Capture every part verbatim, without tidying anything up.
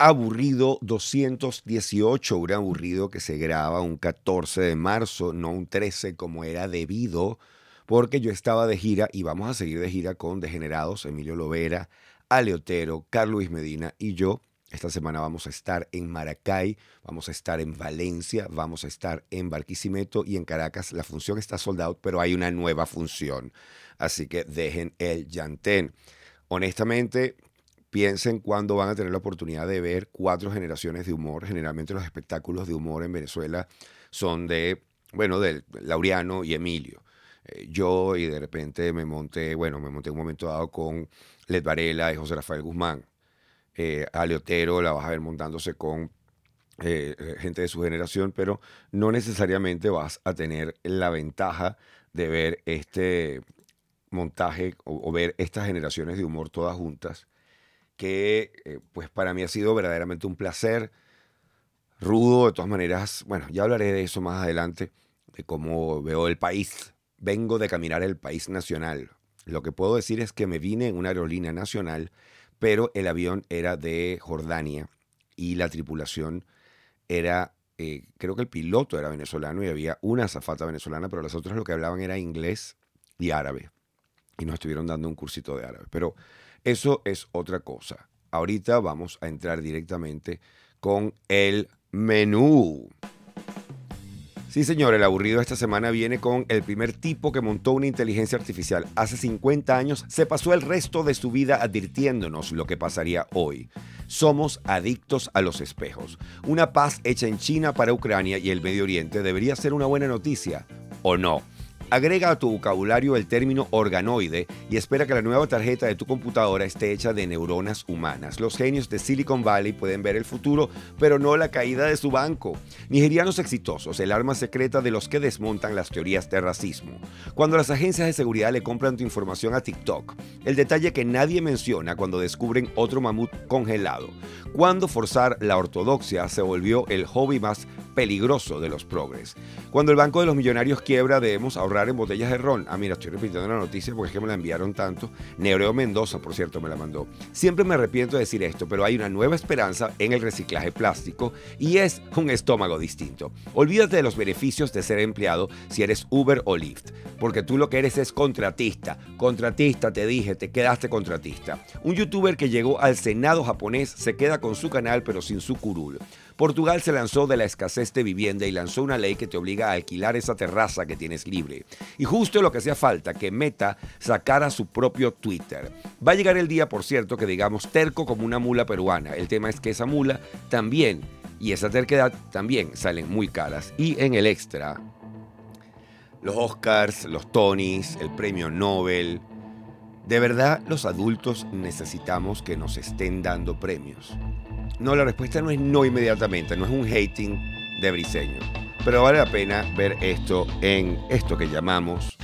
aburrido, doscientos dieciocho, un aburrido que se graba un catorce de marzo, no un trece como era debido, porque yo estaba de gira y vamos a seguir de gira con Degenerados, Emilio Lovera, Ale Otero, Carlos Medina y yo. Esta semana vamos a estar en Maracay, vamos a estar en Valencia, vamos a estar en Barquisimeto y en Caracas. La función está sold out, pero hay una nueva función. Así que dejen el llantén. Honestamente, piensen cuándo van a tener la oportunidad de ver cuatro generaciones de humor. Generalmente los espectáculos de humor en Venezuela son de, bueno, de Laureano y Emilio. Eh, yo y de repente me monté, bueno, me monté un momento dado con Led Varela y José Rafael Guzmán. Eh, a Leotero la vas a ver montándose con eh, gente de su generación, pero no necesariamente vas a tener la ventaja de ver este montaje o, o ver estas generaciones de humor todas juntas, que eh, pues para mí ha sido verdaderamente un placer, rudo de todas maneras. Bueno, ya hablaré de eso más adelante, de cómo veo el país. Vengo de caminar el país nacional. Lo que puedo decir es que me vine en una aerolínea nacional, pero el avión era de Jordania y la tripulación era, eh, creo que el piloto era venezolano y había una azafata venezolana, pero las otras lo que hablaban era inglés y árabe. Y nos estuvieron dando un cursito de árabe. Pero eso es otra cosa. Ahorita vamos a entrar directamente con el menú. Sí, señor, el aburrido esta semana viene con el primer tipo que montó una inteligencia artificial hace cincuenta años, se pasó el resto de su vida advirtiéndonos lo que pasaría hoy. Somos adictos a los espejos. Una paz hecha en China para Ucrania y el Medio Oriente debería ser una buena noticia, ¿o no? Agrega a tu vocabulario el término organoide y espera que la nueva tarjeta de tu computadora esté hecha de neuronas humanas. Los genios de Silicon Valley pueden ver el futuro, pero no la caída de su banco. Nigerianos exitosos, el arma secreta de los que desmontan las teorías de racismo. Cuando las agencias de seguridad le compran tu información a TikTok. El detalle que nadie menciona cuando descubren otro mamut congelado. Cuando forzar la ortodoxia se volvió el hobby más peligroso de los progres. Cuando el Banco de los Millonarios quiebra, debemos ahorrar en botellas de ron. Ah, mira, estoy repitiendo la noticia porque es que me la enviaron tanto. Nebreo Mendoza, por cierto, me la mandó. Siempre me arrepiento de decir esto, pero hay una nueva esperanza en el reciclaje plástico y es un estómago distinto. Olvídate de los beneficios de ser empleado si eres Uber o Lyft, porque tú lo que eres es contratista. Contratista, te dije, te quedaste contratista. Un youtuber que llegó al Senado japonés se queda con su canal pero sin su curul. Portugal se lanzó de la escasez de vivienda y lanzó una ley que te obliga a alquilar esa terraza que tienes libre. Y justo lo que hacía falta, que Meta sacara su propio Twitter. Va a llegar el día, por cierto, que digamos terco como una mula peruana. El tema es que esa mula también, y esa terquedad también salen muy caras. Y en el extra, los Oscars, los Tonys, el premio Nobel. De verdad, los adultos necesitamos que nos estén dando premios. No, la respuesta no es no inmediatamente, no es un hating de Briceño. Pero vale la pena ver esto en esto que llamamos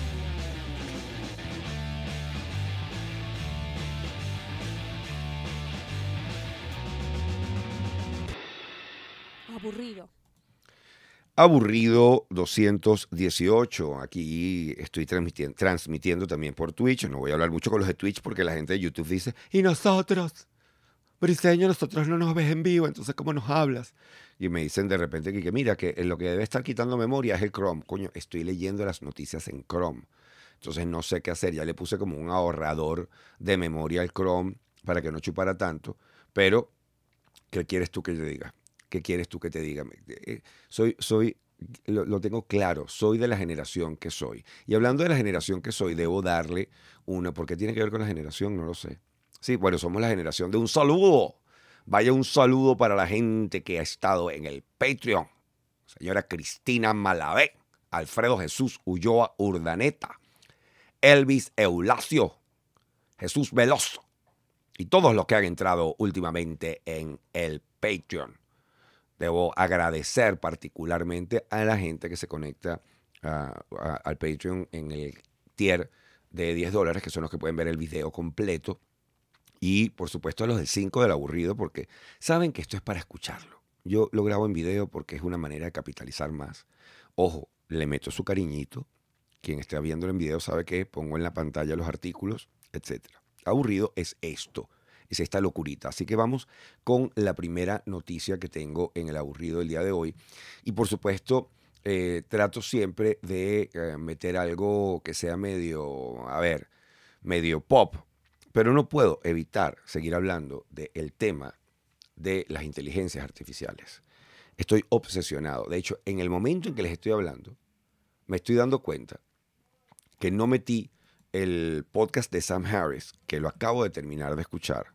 aburrido. Aburrido doscientos dieciocho. Aquí estoy transmitiendo, transmitiendo también por Twitch. No voy a hablar mucho con los de Twitch porque la gente de YouTube dice, ¿y nosotros? Briceño, nosotros no nos ves en vivo, entonces ¿cómo nos hablas? Y me dicen de repente que, que mira, que lo que debe estar quitando memoria es el Chrome. Coño, estoy leyendo las noticias en Chrome. Entonces no sé qué hacer. Ya le puse como un ahorrador de memoria al Chrome para que no chupara tanto. Pero, ¿qué quieres tú que te diga? ¿Qué quieres tú que te diga? Soy, soy, lo, lo tengo claro, soy de la generación que soy. Y hablando de la generación que soy, debo darle una, porque tiene que ver con la generación, no lo sé. Sí, bueno, somos la generación de un saludo. Vaya un saludo para la gente que ha estado en el Patreon. Señora Cristina Malavé, Alfredo Jesús Ulloa Urdaneta, Elvis Eulasio, Jesús Veloso y todos los que han entrado últimamente en el Patreon. Debo agradecer particularmente a la gente que se conecta uh, a, al Patreon en el tier de diez dólares, que son los que pueden ver el video completo. Y, por supuesto, a los del cinco del aburrido, porque saben que esto es para escucharlo. Yo lo grabo en video porque es una manera de capitalizar más. Ojo, le meto su cariñito. Quien esté viéndolo en video sabe que pongo en la pantalla los artículos, etcétera. Aburrido es esto. es esta locurita. Así que vamos con la primera noticia que tengo en el aburrido del día de hoy. Y por supuesto, eh, trato siempre de eh, meter algo que sea medio, a ver, medio pop. Pero no puedo evitar seguir hablando del tema de las inteligencias artificiales. Estoy obsesionado. De hecho, en el momento en que les estoy hablando, me estoy dando cuenta que no metí el podcast de Sam Harris, que lo acabo de terminar de escuchar,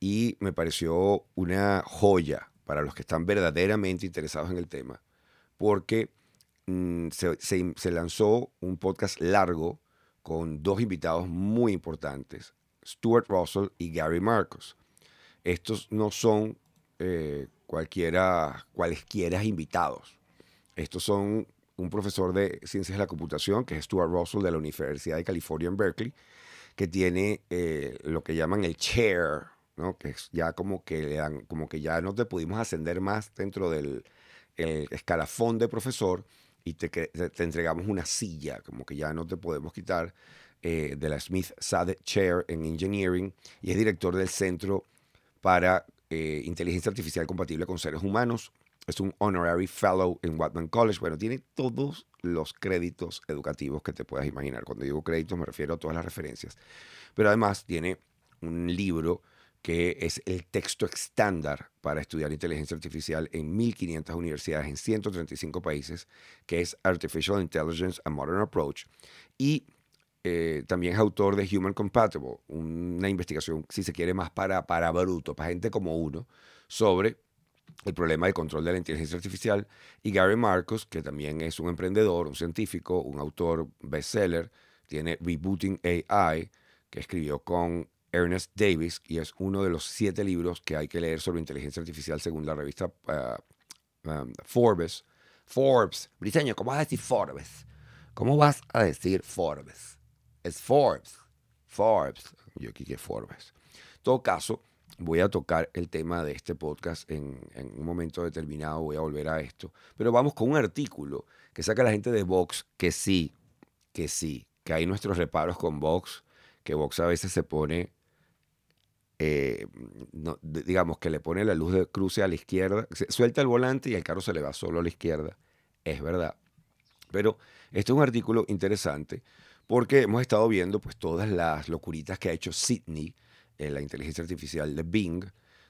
y me pareció una joya para los que están verdaderamente interesados en el tema, porque mmm, se, se, se lanzó un podcast largo con dos invitados muy importantes, Stuart Russell y Gary Marcus. Estos no son eh, cualquiera, cualesquiera invitados. Estos son un profesor de ciencias de la computación, que es Stuart Russell, de la Universidad de California en Berkeley, que tiene eh, lo que llaman el chair, ¿no? Que es ya como que, le dan, como que ya no te pudimos ascender más dentro del el escalafón de profesor y te, te entregamos una silla, como que ya no te podemos quitar, eh, de la Smith Sadet Chair en Engineering, y es director del Centro para eh, Inteligencia Artificial Compatible con Seres Humanos. Es un honorary fellow en Wadman College. Bueno, tiene todos los créditos educativos que te puedas imaginar. Cuando digo créditos me refiero a todas las referencias. Pero además tiene un libro que es el texto estándar para estudiar inteligencia artificial en mil quinientas universidades en ciento treinta y cinco países, que es Artificial Intelligence and Modern Approach. Y eh, también es autor de Human Compatible, una investigación, si se quiere, más para, para bruto, para gente como uno, sobre el problema de control de la inteligencia artificial. Y Gary Marcus, que también es un emprendedor, un científico, un autor bestseller, tiene Rebooting A I, que escribió con Ernest Davis, y es uno de los siete libros que hay que leer sobre inteligencia artificial según la revista uh, um, Forbes. Forbes. Briceño, ¿cómo vas a decir Forbes? ¿Cómo vas a decir Forbes? Es Forbes. Forbes. Yo aquí que Forbes. En todo caso, voy a tocar el tema de este podcast en, en un momento determinado, voy a volver a esto. Pero vamos con un artículo que saca la gente de Vox, que sí, que sí, que hay nuestros reparos con Vox, que Vox a veces se pone, eh, no, digamos que le pone la luz de cruce a la izquierda, suelta el volante y el carro se le va solo a la izquierda, es verdad. Pero este es un artículo interesante porque hemos estado viendo pues todas las locuritas que ha hecho Sydney, la inteligencia artificial de Bing,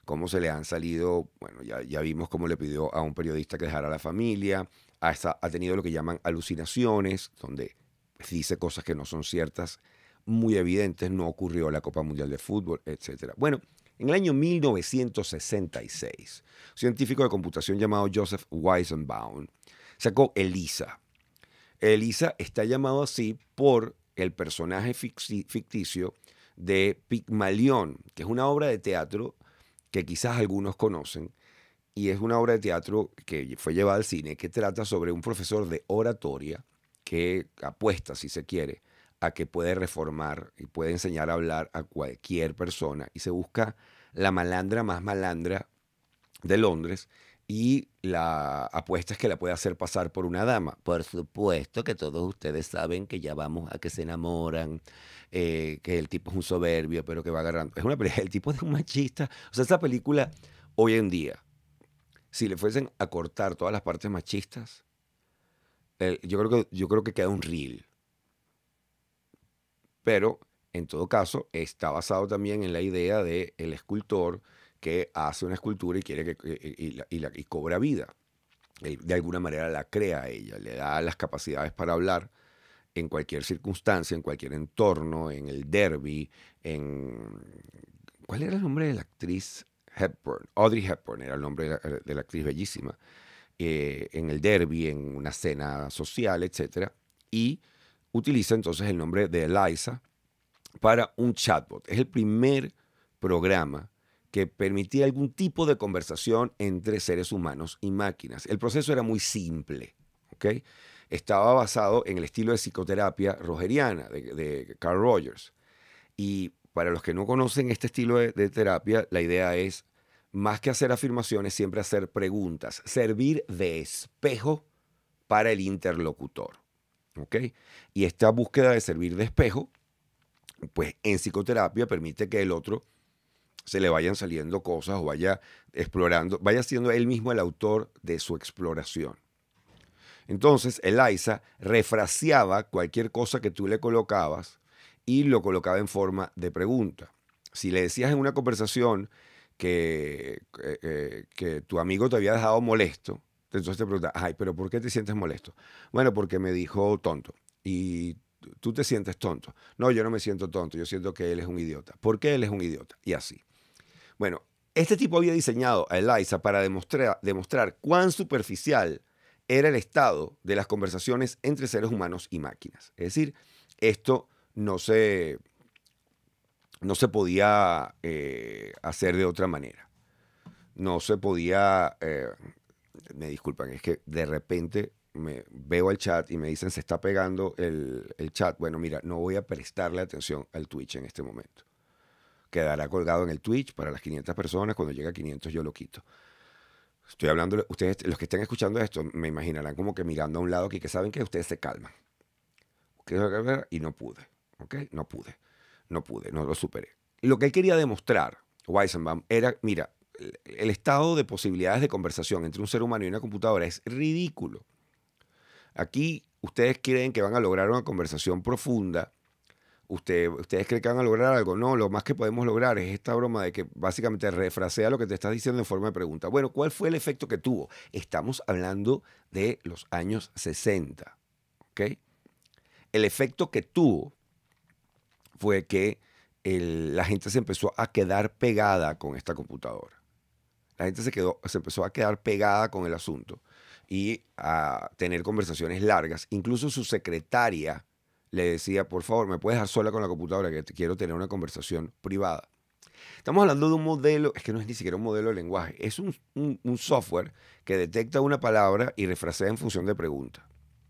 cómo se le han salido, bueno, ya, ya vimos cómo le pidió a un periodista que dejara a la familia, ha, ha tenido lo que llaman alucinaciones, donde pues, dice cosas que no son ciertas, muy evidentes, no ocurrió la Copa Mundial de Fútbol, etcétera. Bueno, en el año mil novecientos sesenta y seis, un científico de computación llamado Joseph Weizenbaum sacó Eliza. Eliza está llamado así por el personaje ficticio de Pigmalión, que es una obra de teatro que quizás algunos conocen, y es una obra de teatro que fue llevada al cine, que trata sobre un profesor de oratoria que apuesta, si se quiere, a que puede reformar y puede enseñar a hablar a cualquier persona, y se busca la malandra más malandra de Londres, y la apuesta es que la puede hacer pasar por una dama. Por supuesto que todos ustedes saben que ya vamos a que se enamoran, eh, que el tipo es un soberbio, pero que va agarrando. Es una película, el tipo es un machista. O sea, esa película, hoy en día, si le fuesen a cortar todas las partes machistas, eh, yo, creo que, yo creo que queda un reel. Pero, en todo caso, está basado también en la idea del escultor que hace una escultura y quiere que y, y, y, y cobra vida. De alguna manera la crea ella, le da las capacidades para hablar en cualquier circunstancia, en cualquier entorno, en el derby, en... ¿Cuál era el nombre de la actriz? Hepburn. Audrey Hepburn era el nombre de la, de la actriz bellísima. Eh, en el derby, en una cena social, etcétera. Y utiliza entonces el nombre de Eliza para un chatbot. Es el primer programa que permitía algún tipo de conversación entre seres humanos y máquinas. El proceso era muy simple, ¿ok? Estaba basado en el estilo de psicoterapia rogeriana de, de Carl Rogers. Y para los que no conocen este estilo de, de terapia, la idea es, más que hacer afirmaciones, siempre hacer preguntas, servir de espejo para el interlocutor, ¿ok? Y esta búsqueda de servir de espejo, pues en psicoterapia permite que el otro se le vayan saliendo cosas o vaya explorando, vaya siendo él mismo el autor de su exploración. Entonces, Eliza refraseaba cualquier cosa que tú le colocabas y lo colocaba en forma de pregunta. Si le decías en una conversación que, que, que tu amigo te había dejado molesto, entonces te preguntaba, ay, ¿pero por qué te sientes molesto? Bueno, porque me dijo tonto. Y tú te sientes tonto. No, yo no me siento tonto, yo siento que él es un idiota. ¿Por qué él es un idiota? Y así. Bueno, este tipo había diseñado a Eliza para demostrar, demostrar cuán superficial era el estado de las conversaciones entre seres humanos y máquinas. Es decir, esto no se, no se podía eh, hacer de otra manera. No se podía... Eh, me disculpan, es que de repente... me veo el chat y me dicen se está pegando el, el chat. Bueno, mira, no voy a prestarle atención al Twitch en este momento. Quedará colgado en el Twitch para las quinientas personas. Cuando llegue a quinientos yo lo quito. Estoy hablando, ustedes, los que estén escuchando esto, me imaginarán como que mirando a un lado aquí, que saben que ustedes se calman. Y no pude, ¿ok? No pude, no pude, no lo superé. Lo que él quería demostrar, Weizenbaum, era, mira, el estado de posibilidades de conversación entre un ser humano y una computadora es ridículo. Aquí ustedes creen que van a lograr una conversación profunda. Usted, ustedes creen que van a lograr algo. No, lo más que podemos lograr es esta broma de que básicamente refrasea lo que te estás diciendo en forma de pregunta. Bueno, ¿cuál fue el efecto que tuvo? Estamos hablando de los años sesenta. ¿Okay? El efecto que tuvo fue que el, la gente se empezó a quedar pegada con esta computadora. La gente se, quedó, se empezó a quedar pegada con el asunto y a tener conversaciones largas. Incluso su secretaria le decía, por favor, me puedes dejar sola con la computadora que quiero tener una conversación privada. Estamos hablando de un modelo, es que no es ni siquiera un modelo de lenguaje, es un, un, un software que detecta una palabra y refrasea en función de preguntas.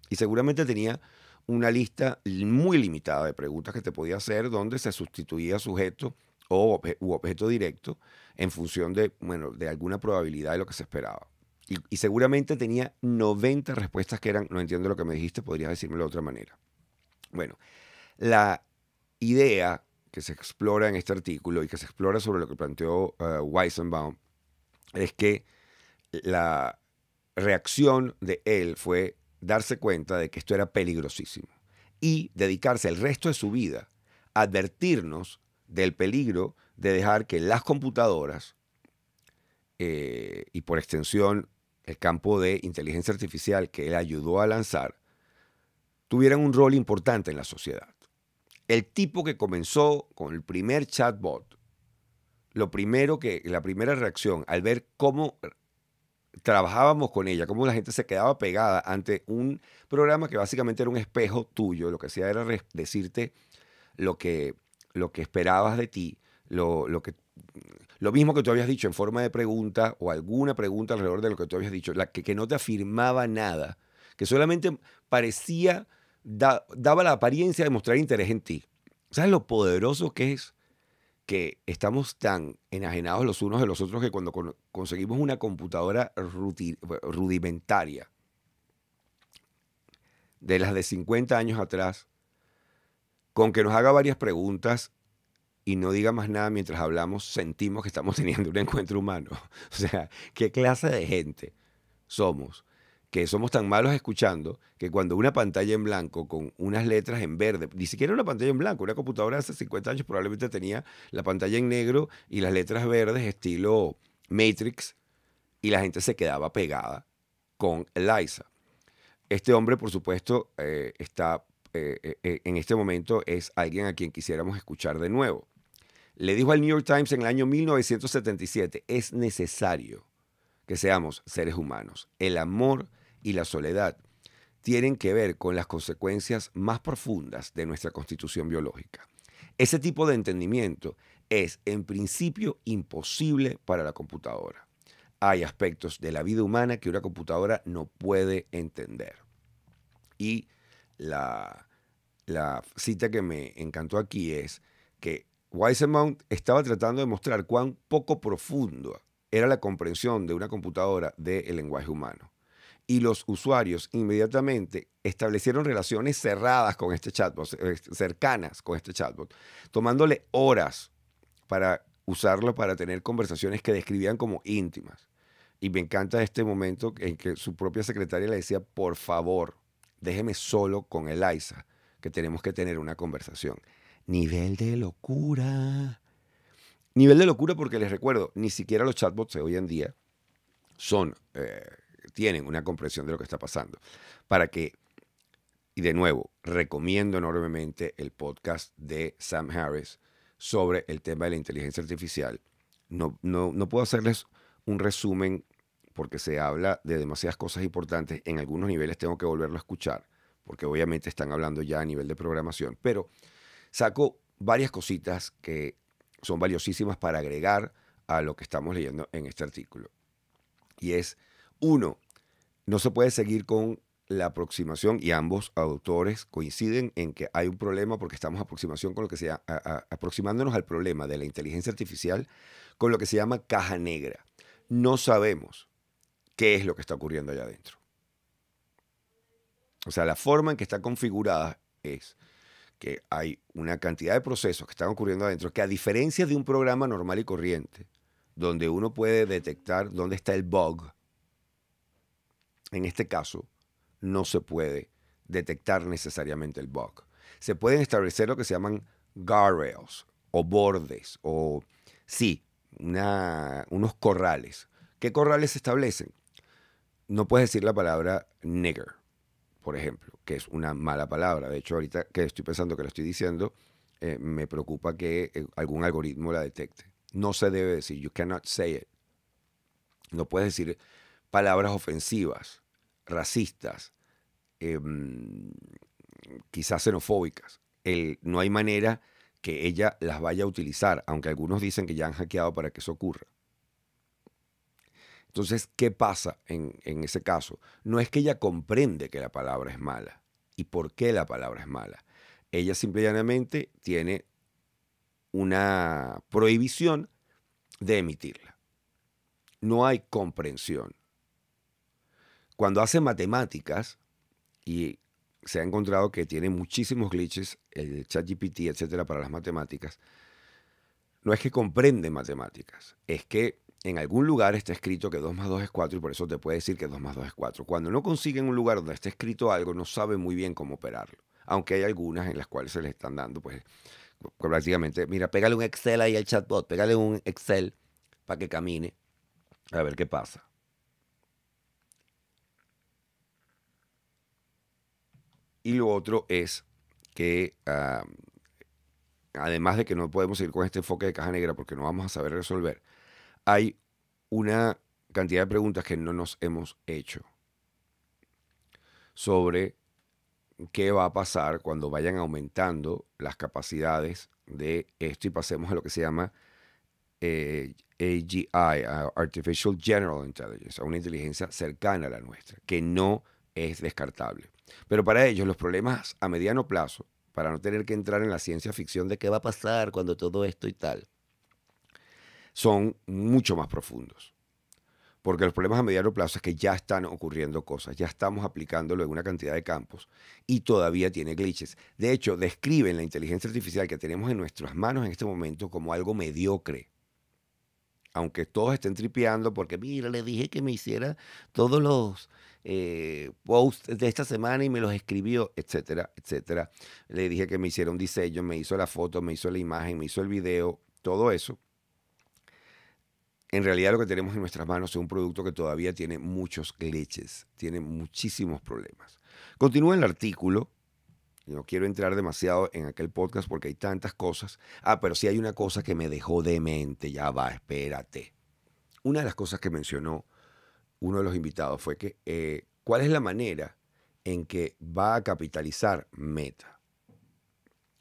Y seguramente tenía una lista muy limitada de preguntas que te podía hacer donde se sustituía sujeto o obje, u objeto directo en función de, bueno, de alguna probabilidad de lo que se esperaba. Y, y seguramente tenía noventa respuestas que eran, no entiendo lo que me dijiste, podrías decírmelo de otra manera. Bueno, la idea que se explora en este artículo y que se explora sobre lo que planteó uh, Weizenbaum es que la reacción de él fue darse cuenta de que esto era peligrosísimo y dedicarse el resto de su vida a advertirnos del peligro de dejar que las computadoras Eh, y por extensión el campo de inteligencia artificial que él ayudó a lanzar, tuvieran un rol importante en la sociedad. El tipo que comenzó con el primer chatbot, lo primero que, la primera reacción al ver cómo trabajábamos con ella, cómo la gente se quedaba pegada ante un programa que básicamente era un espejo tuyo, lo que hacía era decirte lo que, lo que esperabas de ti, lo, lo que... lo mismo que tú habías dicho en forma de pregunta o alguna pregunta alrededor de lo que tú habías dicho, la que, que no te afirmaba nada, que solamente parecía, da, daba la apariencia de mostrar interés en ti. ¿Sabes lo poderoso que es? Que estamos tan enajenados los unos de los otros que cuando con, conseguimos una computadora ruti, rudimentaria de las de cincuenta años atrás, con que nos haga varias preguntas y no diga más nada mientras hablamos, sentimos que estamos teniendo un encuentro humano. O sea, ¿qué clase de gente somos? Que somos tan malos escuchando que cuando una pantalla en blanco con unas letras en verde, ni siquiera una pantalla en blanco, una computadora hace cincuenta años probablemente tenía la pantalla en negro y las letras verdes estilo Matrix, y la gente se quedaba pegada con Eliza. Este hombre, por supuesto, eh, está eh, eh, en este momento es alguien a quien quisiéramos escuchar de nuevo. Le dijo al New York Times en el año mil novecientos setenta y siete, es necesario que seamos seres humanos. El amor y la soledad tienen que ver con las consecuencias más profundas de nuestra constitución biológica. Ese tipo de entendimiento es, en principio, imposible para la computadora. Hay aspectos de la vida humana que una computadora no puede entender. Y la, la cita que me encantó aquí es que Weizenbaum estaba tratando de mostrar cuán poco profunda era la comprensión de una computadora del lenguaje humano. Y los usuarios inmediatamente establecieron relaciones cerradas con este chatbot, cercanas con este chatbot, tomándole horas para usarla para tener conversaciones que describían como íntimas. Y me encanta este momento en que su propia secretaria le decía, por favor, déjeme solo con Eliza, que tenemos que tener una conversación. Nivel de locura. Nivel de locura porque les recuerdo, ni siquiera los chatbots de hoy en día son, eh, tienen una comprensión de lo que está pasando. Para que, y de nuevo, recomiendo enormemente el podcast de Sam Harris sobre el tema de la inteligencia artificial. No, no, no puedo hacerles un resumen porque se habla de demasiadas cosas importantes. En algunos niveles tengo que volverlo a escuchar porque obviamente están hablando ya a nivel de programación. Pero saco varias cositas que son valiosísimas para agregar a lo que estamos leyendo en este artículo. Y es, uno, no se puede seguir con la aproximación, y ambos autores coinciden en que hay un problema porque estamos aproximación con lo que se llama, a, a, aproximándonos al problema de la inteligencia artificial con lo que se llama caja negra. No sabemos qué es lo que está ocurriendo allá adentro. O sea, la forma en que está configurada es que hay una cantidad de procesos que están ocurriendo adentro que, a diferencia de un programa normal y corriente, donde uno puede detectar dónde está el bug, en este caso no se puede detectar necesariamente el bug. Se pueden establecer lo que se llaman guardrails o bordes o, sí, una, unos corrales. ¿Qué corrales se establecen? No puedes decir la palabra nigger, por ejemplo, que es una mala palabra. De hecho, ahorita que estoy pensando que lo estoy diciendo, eh, me preocupa que eh, algún algoritmo la detecte. No se debe decir, you cannot say it. No puedes decir palabras ofensivas, racistas, eh, quizás xenofóbicas. El, no hay manera que ella las vaya a utilizar, aunque algunos dicen que ya han hackeado para que eso ocurra. Entonces, ¿qué pasa en, en ese caso? No es que ella comprende que la palabra es mala y por qué la palabra es mala. Ella simple y llanamente tiene una prohibición de emitirla. No hay comprensión. Cuando hace matemáticas, y se ha encontrado que tiene muchísimos glitches, el ChatGPT, etcétera, para las matemáticas, no es que comprende matemáticas, es que en algún lugar está escrito que dos más dos es cuatro y por eso te puede decir que dos más dos es cuatro. Cuando no consiguen un lugar donde está escrito algo, no saben muy bien cómo operarlo, aunque hay algunas en las cuales se les están dando, pues, prácticamente, mira, pégale un Excel ahí al chatbot, pégale un Excel para que camine, a ver qué pasa. Y lo otro es que, uh, además de que no podemos ir con este enfoque de caja negra porque no vamos a saber resolver, hay una cantidad de preguntas que no nos hemos hecho sobre qué va a pasar cuando vayan aumentando las capacidades de esto y pasemos a lo que se llama eh, A G I, uh, Artificial General Intelligence, a una inteligencia cercana a la nuestra, que no es descartable. Pero para ellos los problemas a mediano plazo, para no tener que entrar en la ciencia ficción de qué va a pasar cuando todo esto y tal, son mucho más profundos. Porque los problemas a mediano plazo es que ya están ocurriendo cosas, ya estamos aplicándolo en una cantidad de campos y todavía tiene glitches. De hecho, describen la inteligencia artificial que tenemos en nuestras manos en este momento como algo mediocre. Aunque todos estén tripeando porque, mira, le dije que me hiciera todos los eh, posts de esta semana y me los escribió, etcétera, etcétera. Le dije que me hiciera un diseño, me hizo la foto, me hizo la imagen, me hizo el video, todo eso. En realidad lo que tenemos en nuestras manos es un producto que todavía tiene muchos glitches, tiene muchísimos problemas. Continúa el artículo. No quiero entrar demasiado en aquel podcast porque hay tantas cosas. Ah, pero sí hay una cosa que me dejó demente. Ya va, espérate. Una de las cosas que mencionó uno de los invitados fue que eh, ¿cuál es la manera en que va a capitalizar Meta?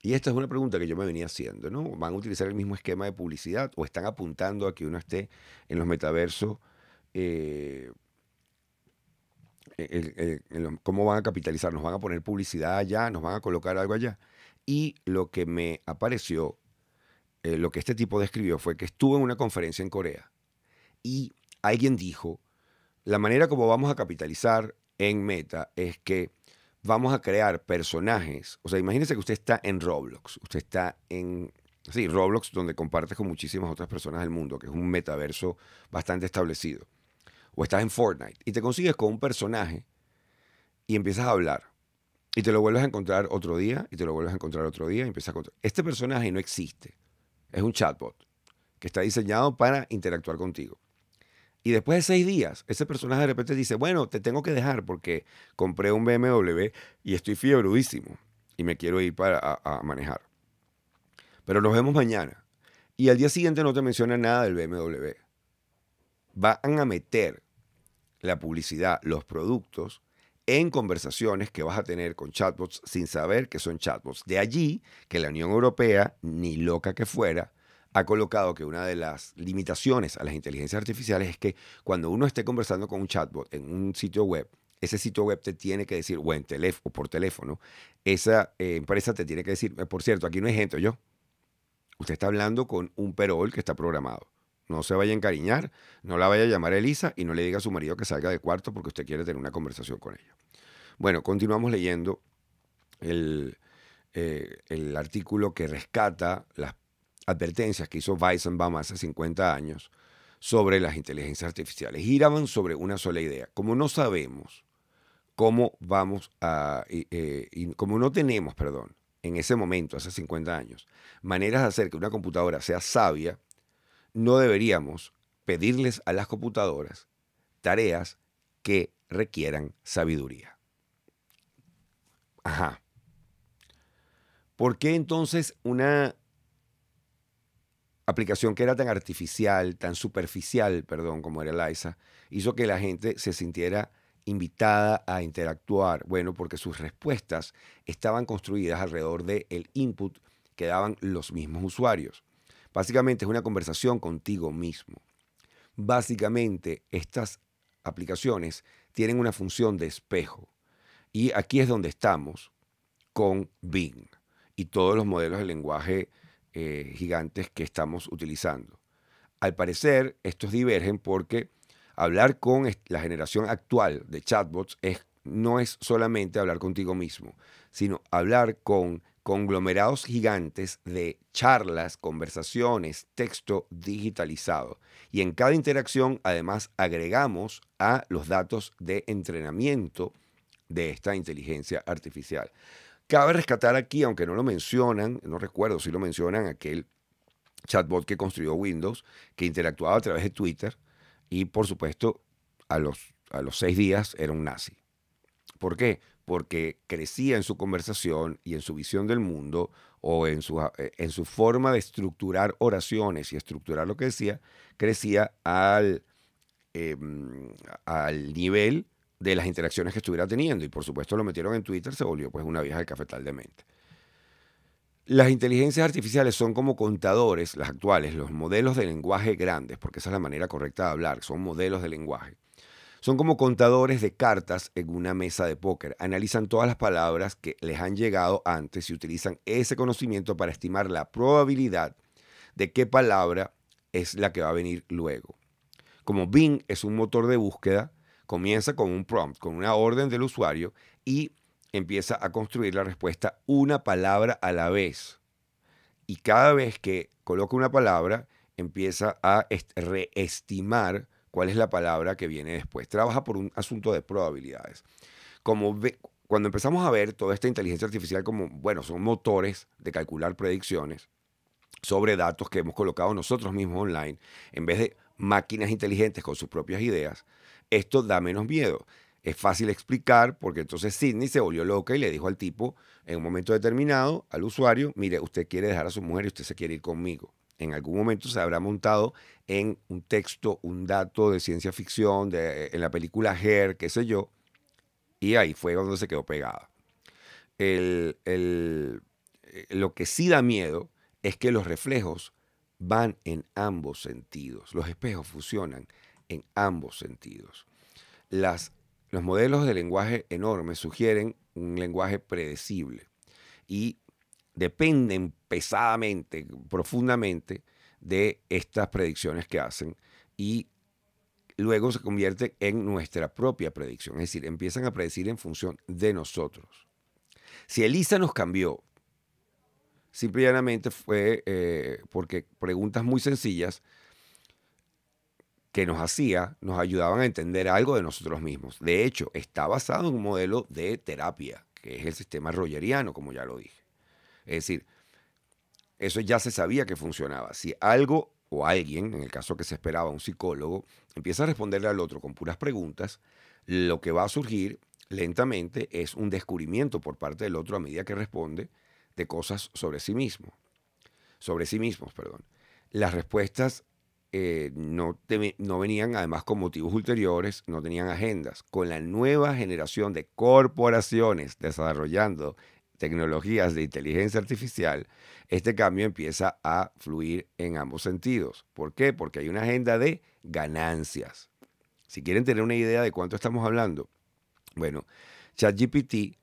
Y esta es una pregunta que yo me venía haciendo, ¿no? ¿Van a utilizar el mismo esquema de publicidad o están apuntando a que uno esté en los metaversos? Eh, El, el, el, ¿Cómo van a capitalizar? ¿Nos van a poner publicidad allá? ¿Nos van a colocar algo allá? Y lo que me apareció, eh, lo que este tipo describió fue que estuvo en una conferencia en Corea y alguien dijo, la manera como vamos a capitalizar en Meta es que vamos a crear personajes. O sea, imagínense que usted está en Roblox, usted está en Sí, Roblox, donde compartes con muchísimas otras personas del mundo, que es un metaverso bastante establecido. O estás en Fortnite y te consigues con un personaje y empiezas a hablar. Y te lo vuelves a encontrar otro día, y te lo vuelves a encontrar otro día, y empiezas a encontrar. Este personaje no existe. Es un chatbot que está diseñado para interactuar contigo. Y después de seis días, ese personaje de repente dice, bueno, te tengo que dejar porque compré un B M W y estoy fiebrudísimo y me quiero ir para, a, a manejar. Pero nos vemos mañana. Y al día siguiente no te menciona nada del B M W. Van a meter la publicidad, los productos, en conversaciones que vas a tener con chatbots sin saber que son chatbots. De allí que la Unión Europea, ni loca que fuera, ha colocado que una de las limitaciones a las inteligencias artificiales es que cuando uno esté conversando con un chatbot en un sitio web, ese sitio web te tiene que decir, o, en teléfono, o por teléfono, esa eh, empresa te tiene que decir, por cierto, aquí no hay gente, yo. Usted está hablando con un perol que está programado. No se vaya a encariñar, no la vaya a llamar Eliza y no le diga a su marido que salga del cuarto porque usted quiere tener una conversación con ella. Bueno, continuamos leyendo el, eh, el artículo que rescata las advertencias que hizo Weizenbaum hace cincuenta años sobre las inteligencias artificiales. Giraban sobre una sola idea. Como no sabemos cómo vamos a... Eh, y como no tenemos, perdón, en ese momento, hace cincuenta años, maneras de hacer que una computadora sea sabia, no deberíamos pedirles a las computadoras tareas que requieran sabiduría. Ajá. ¿Por qué entonces una aplicación que era tan artificial, tan superficial, perdón, como era Eliza, hizo que la gente se sintiera invitada a interactuar? Bueno, porque sus respuestas estaban construidas alrededor del input que daban los mismos usuarios. Básicamente es una conversación contigo mismo. Básicamente estas aplicaciones tienen una función de espejo. Y aquí es donde estamos con Bing y todos los modelos de lenguaje eh, gigantes que estamos utilizando. Al parecer, estos divergen porque hablar con la generación actual de chatbots es, no es solamente hablar contigo mismo, sino hablar con conglomerados gigantes de charlas, conversaciones, texto digitalizado. Y en cada interacción, además, agregamos a los datos de entrenamiento de esta inteligencia artificial. Cabe rescatar aquí, aunque no lo mencionan, no recuerdo si lo mencionan, aquel chatbot que construyó Windows, que interactuaba a través de Twitter y, por supuesto, a los, a los seis días era un nazi. ¿Por qué? Porque crecía en su conversación y en su visión del mundo o en su, en su forma de estructurar oraciones y estructurar lo que decía, crecía al, eh, al nivel de las interacciones que estuviera teniendo. Y por supuesto lo metieron en Twitter, se volvió pues una vieja del cafetal de mente. Las inteligencias artificiales son como contadores, las actuales, los modelos de lenguaje grandes, porque esa es la manera correcta de hablar, son modelos de lenguaje. Son como contadores de cartas en una mesa de póker. Analizan todas las palabras que les han llegado antes y utilizan ese conocimiento para estimar la probabilidad de qué palabra es la que va a venir luego. Como Bing es un motor de búsqueda, comienza con un prompt, con una orden del usuario y empieza a construir la respuesta una palabra a la vez. Y cada vez que coloca una palabra, empieza a reestimar cuál es la palabra que viene después. Trabaja por un asunto de probabilidades. Como ve, cuando empezamos a ver toda esta inteligencia artificial como, bueno, son motores de calcular predicciones sobre datos que hemos colocado nosotros mismos online, en vez de máquinas inteligentes con sus propias ideas, esto da menos miedo. Es fácil explicar porque entonces Sydney se volvió loca y le dijo al tipo, en un momento determinado, al usuario, mire, usted quiere dejar a su mujer y usted se quiere ir conmigo. En algún momento se habrá montado en un texto, un dato de ciencia ficción, de, en la película Her, qué sé yo, y ahí fue donde se quedó pegada. El, el, lo que sí da miedo es que los reflejos van en ambos sentidos. Los espejos fusionan en ambos sentidos. Las, los modelos de lenguaje enormes sugieren un lenguaje predecible y dependen pesadamente, profundamente de estas predicciones que hacen y luego se convierten en nuestra propia predicción. Es decir, empiezan a predecir en función de nosotros. Si Eliza nos cambió simple y llanamente fue eh, porque preguntas muy sencillas que nos hacía, nos ayudaban a entender algo de nosotros mismos. De hecho, está basado en un modelo de terapia, que es el sistema rogeriano, como ya lo dije. Es decir, eso ya se sabía que funcionaba. Si algo o alguien, en el caso que se esperaba, un psicólogo, empieza a responderle al otro con puras preguntas, lo que va a surgir lentamente es un descubrimiento por parte del otro a medida que responde de cosas sobre sí mismo. Sobre sí mismos, perdón. Las respuestas Eh, no, te, no venían además con motivos ulteriores, no tenían agendas. Con la nueva generación de corporaciones desarrollando tecnologías de inteligencia artificial, este cambio empieza a fluir en ambos sentidos. ¿Por qué? Porque hay una agenda de ganancias. Si quieren tener una idea de cuánto estamos hablando, bueno, ChatGPT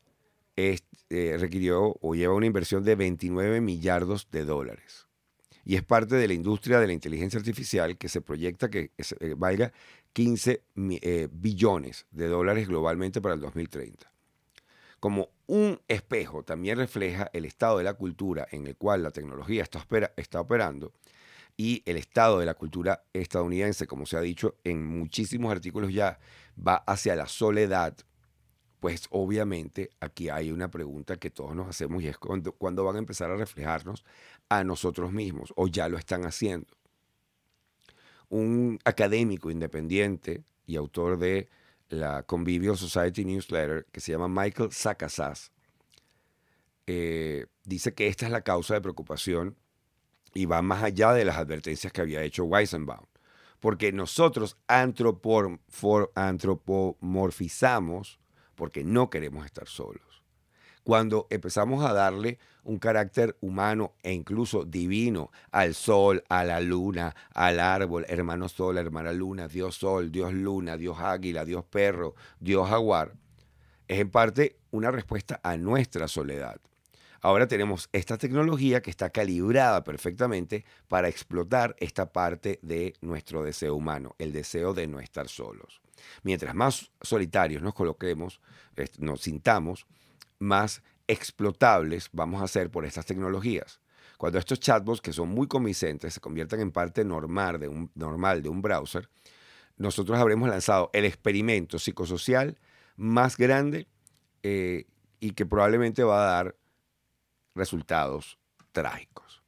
es, eh, requirió o lleva una inversión de veintinueve millardos de dólares. Y es parte de la industria de la inteligencia artificial que se proyecta que valga quince billones de dólares globalmente para el dos mil treinta. Como un espejo también refleja el estado de la cultura en el cual la tecnología está, opera, está operando y el estado de la cultura estadounidense, como se ha dicho en muchísimos artículos ya, va hacia la soledad, pues obviamente aquí hay una pregunta que todos nos hacemos y es cuándo, cuándo van a empezar a reflejarnos a nosotros mismos, o ya lo están haciendo. Un académico independiente y autor de la Convivial Society Newsletter, que se llama Michael Sacasas, eh, dice que esta es la causa de preocupación y va más allá de las advertencias que había hecho Weizenbaum, porque nosotros antropomorfizamos porque no queremos estar solos. Cuando empezamos a darle un carácter humano e incluso divino al sol, a la luna, al árbol, hermano sol, hermana luna, Dios sol, Dios luna, Dios águila, Dios perro, Dios jaguar, es en parte una respuesta a nuestra soledad. Ahora tenemos esta tecnología que está calibrada perfectamente para explotar esta parte de nuestro deseo humano, el deseo de no estar solos. Mientras más solitarios nos coloquemos, nos sintamos, más explotables vamos a ser por estas tecnologías. Cuando estos chatbots, que son muy convincentes, se conviertan en parte normal de un, normal de un browser, nosotros habremos lanzado el experimento psicosocial más grande eh, y que probablemente va a dar resultados trágicos.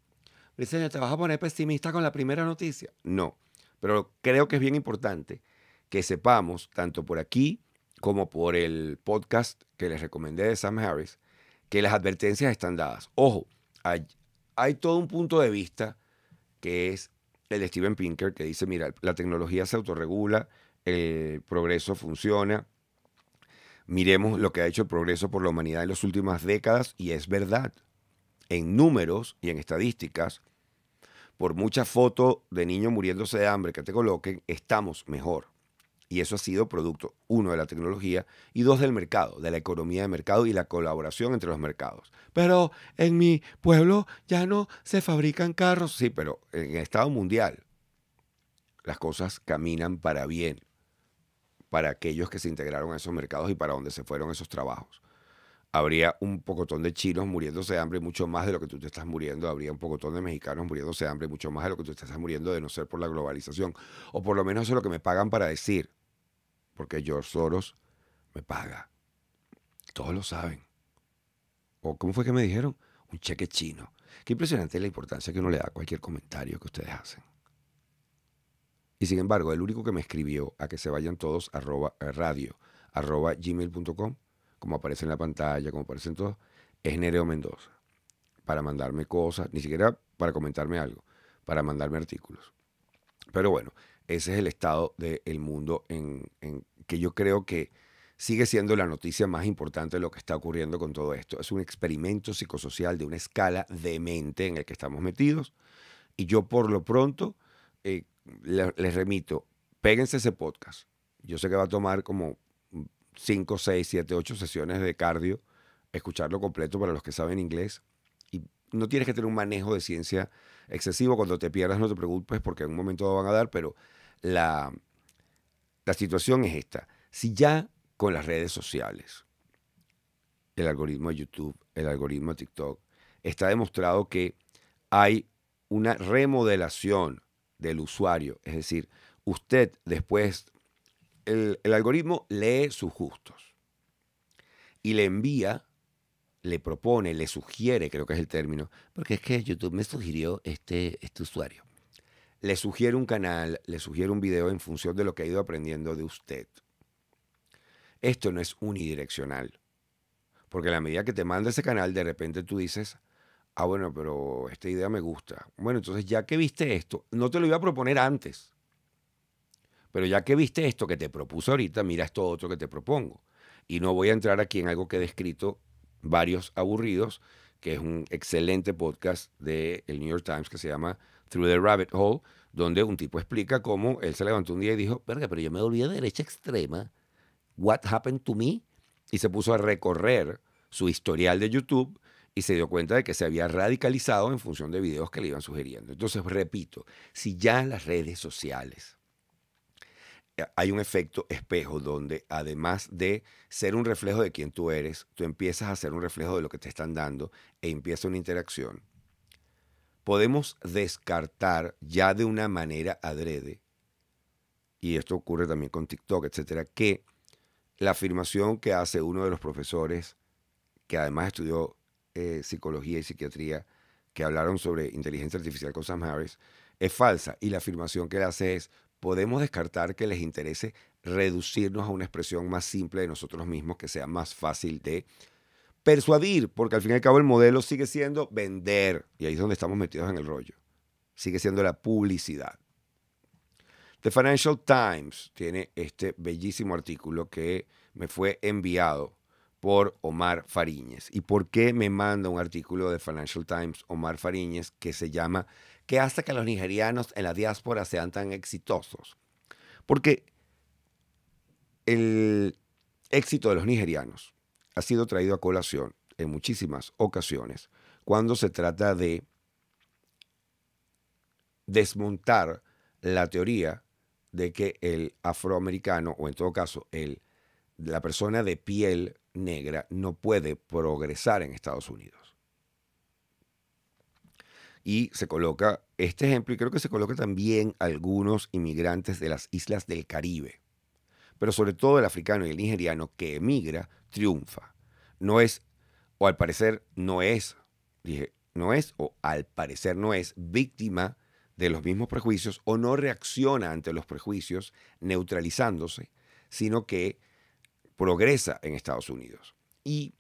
Señor, ¿te vas a poner pesimista con la primera noticia? No, pero creo que es bien importante que sepamos, tanto por aquí como por el podcast que les recomendé de Sam Harris, que las advertencias están dadas. Ojo, hay, hay todo un punto de vista que es el de Steven Pinker, que dice, mira, la tecnología se autorregula, el progreso funciona, miremos lo que ha hecho el progreso por la humanidad en las últimas décadas, y es verdad, en números y en estadísticas, por mucha foto de niño muriéndose de hambre que te coloquen, estamos mejor. Y eso ha sido producto, uno, de la tecnología y dos, del mercado, de la economía de mercado y la colaboración entre los mercados. Pero en mi pueblo ya no se fabrican carros. Sí, pero en el estado mundial las cosas caminan para bien, para aquellos que se integraron a esos mercados y para donde se fueron esos trabajos. Habría un pocotón de chinos muriéndose de hambre mucho más de lo que tú te estás muriendo. Habría un pocotón de mexicanos muriéndose de hambre mucho más de lo que tú te estás muriendo de no ser por la globalización. O por lo menos eso es lo que me pagan para decir. Porque George Soros me paga. Todos lo saben. ¿O cómo fue que me dijeron? Un cheque chino. Qué impresionante la importancia que uno le da a cualquier comentario que ustedes hacen. Y sin embargo, el único que me escribió a que se vayan todos arroba, radio, arroba gmail punto com, como aparece en la pantalla, como aparecen todos, es Nebreo Mendoza. Para mandarme cosas, ni siquiera para comentarme algo, para mandarme artículos. Pero bueno, ese es el estado del mundo en, en que yo creo que sigue siendo la noticia más importante de lo que está ocurriendo con todo esto. Es un experimento psicosocial de una escala demente en el que estamos metidos. Y yo por lo pronto eh, les remito, péguense ese podcast. Yo sé que va a tomar como cinco, seis, siete, ocho sesiones de cardio, escucharlo completo para los que saben inglés. Y no tienes que tener un manejo de ciencia excesivo. Cuando te pierdas no te preocupes porque en un momento lo van a dar, pero... La, la situación es esta. Si ya con las redes sociales, el algoritmo de YouTube, el algoritmo de TikTok, está demostrado que hay una remodelación del usuario. Es decir, usted después, el, el algoritmo lee sus gustos y le envía, le propone, le sugiere, creo que es el término, porque es que YouTube me sugirió este, este usuario. Le sugiere un canal, le sugiere un video en función de lo que ha ido aprendiendo de usted. Esto no es unidireccional, porque a la medida que te manda ese canal, de repente tú dices, ah, bueno, pero esta idea me gusta. Bueno, entonces ya que viste esto, no te lo iba a proponer antes, pero ya que viste esto que te propuso ahorita, mira esto otro que te propongo. Y no voy a entrar aquí en algo que he descrito varios aburridos, que es un excelente podcast del New York Times que se llama Through the Rabbit Hole, donde un tipo explica cómo él se levantó un día y dijo, verga, pero yo me volví de derecha extrema, what happened to me? Y se puso a recorrer su historial de YouTube y se dio cuenta de que se había radicalizado en función de videos que le iban sugiriendo. Entonces, repito, si ya en las redes sociales hay un efecto espejo donde además de ser un reflejo de quién tú eres, tú empiezas a ser un reflejo de lo que te están dando e empieza una interacción, podemos descartar ya de una manera adrede, y esto ocurre también con TikTok, etcétera, que la afirmación que hace uno de los profesores, que además estudió eh, psicología y psiquiatría, que hablaron sobre inteligencia artificial con Sam Harris, es falsa. Y la afirmación que él hace es, podemos descartar que les interese reducirnos a una expresión más simple de nosotros mismos, que sea más fácil de persuadir, porque al fin y al cabo el modelo sigue siendo vender, y ahí es donde estamos metidos en el rollo. Sigue siendo la publicidad. The Financial Times tiene este bellísimo artículo que me fue enviado por Omar Fariñez. ¿Y por qué me manda un artículo de Financial Times Omar Fariñez que se llama ¿qué hace que los nigerianos en la diáspora sean tan exitosos? Porque el éxito de los nigerianos ha sido traído a colación en muchísimas ocasiones cuando se trata de desmontar la teoría de que el afroamericano, o en todo caso el, la persona de piel negra, no puede progresar en Estados Unidos. Y se coloca este ejemplo, y creo que se coloca también algunos inmigrantes de las islas del Caribe, pero sobre todo el africano y el nigeriano que emigra triunfa. No es, o al parecer no es, dije, no es, o al parecer no es víctima de los mismos prejuicios, o no reacciona ante los prejuicios neutralizándose, sino que progresa en Estados Unidos. Y,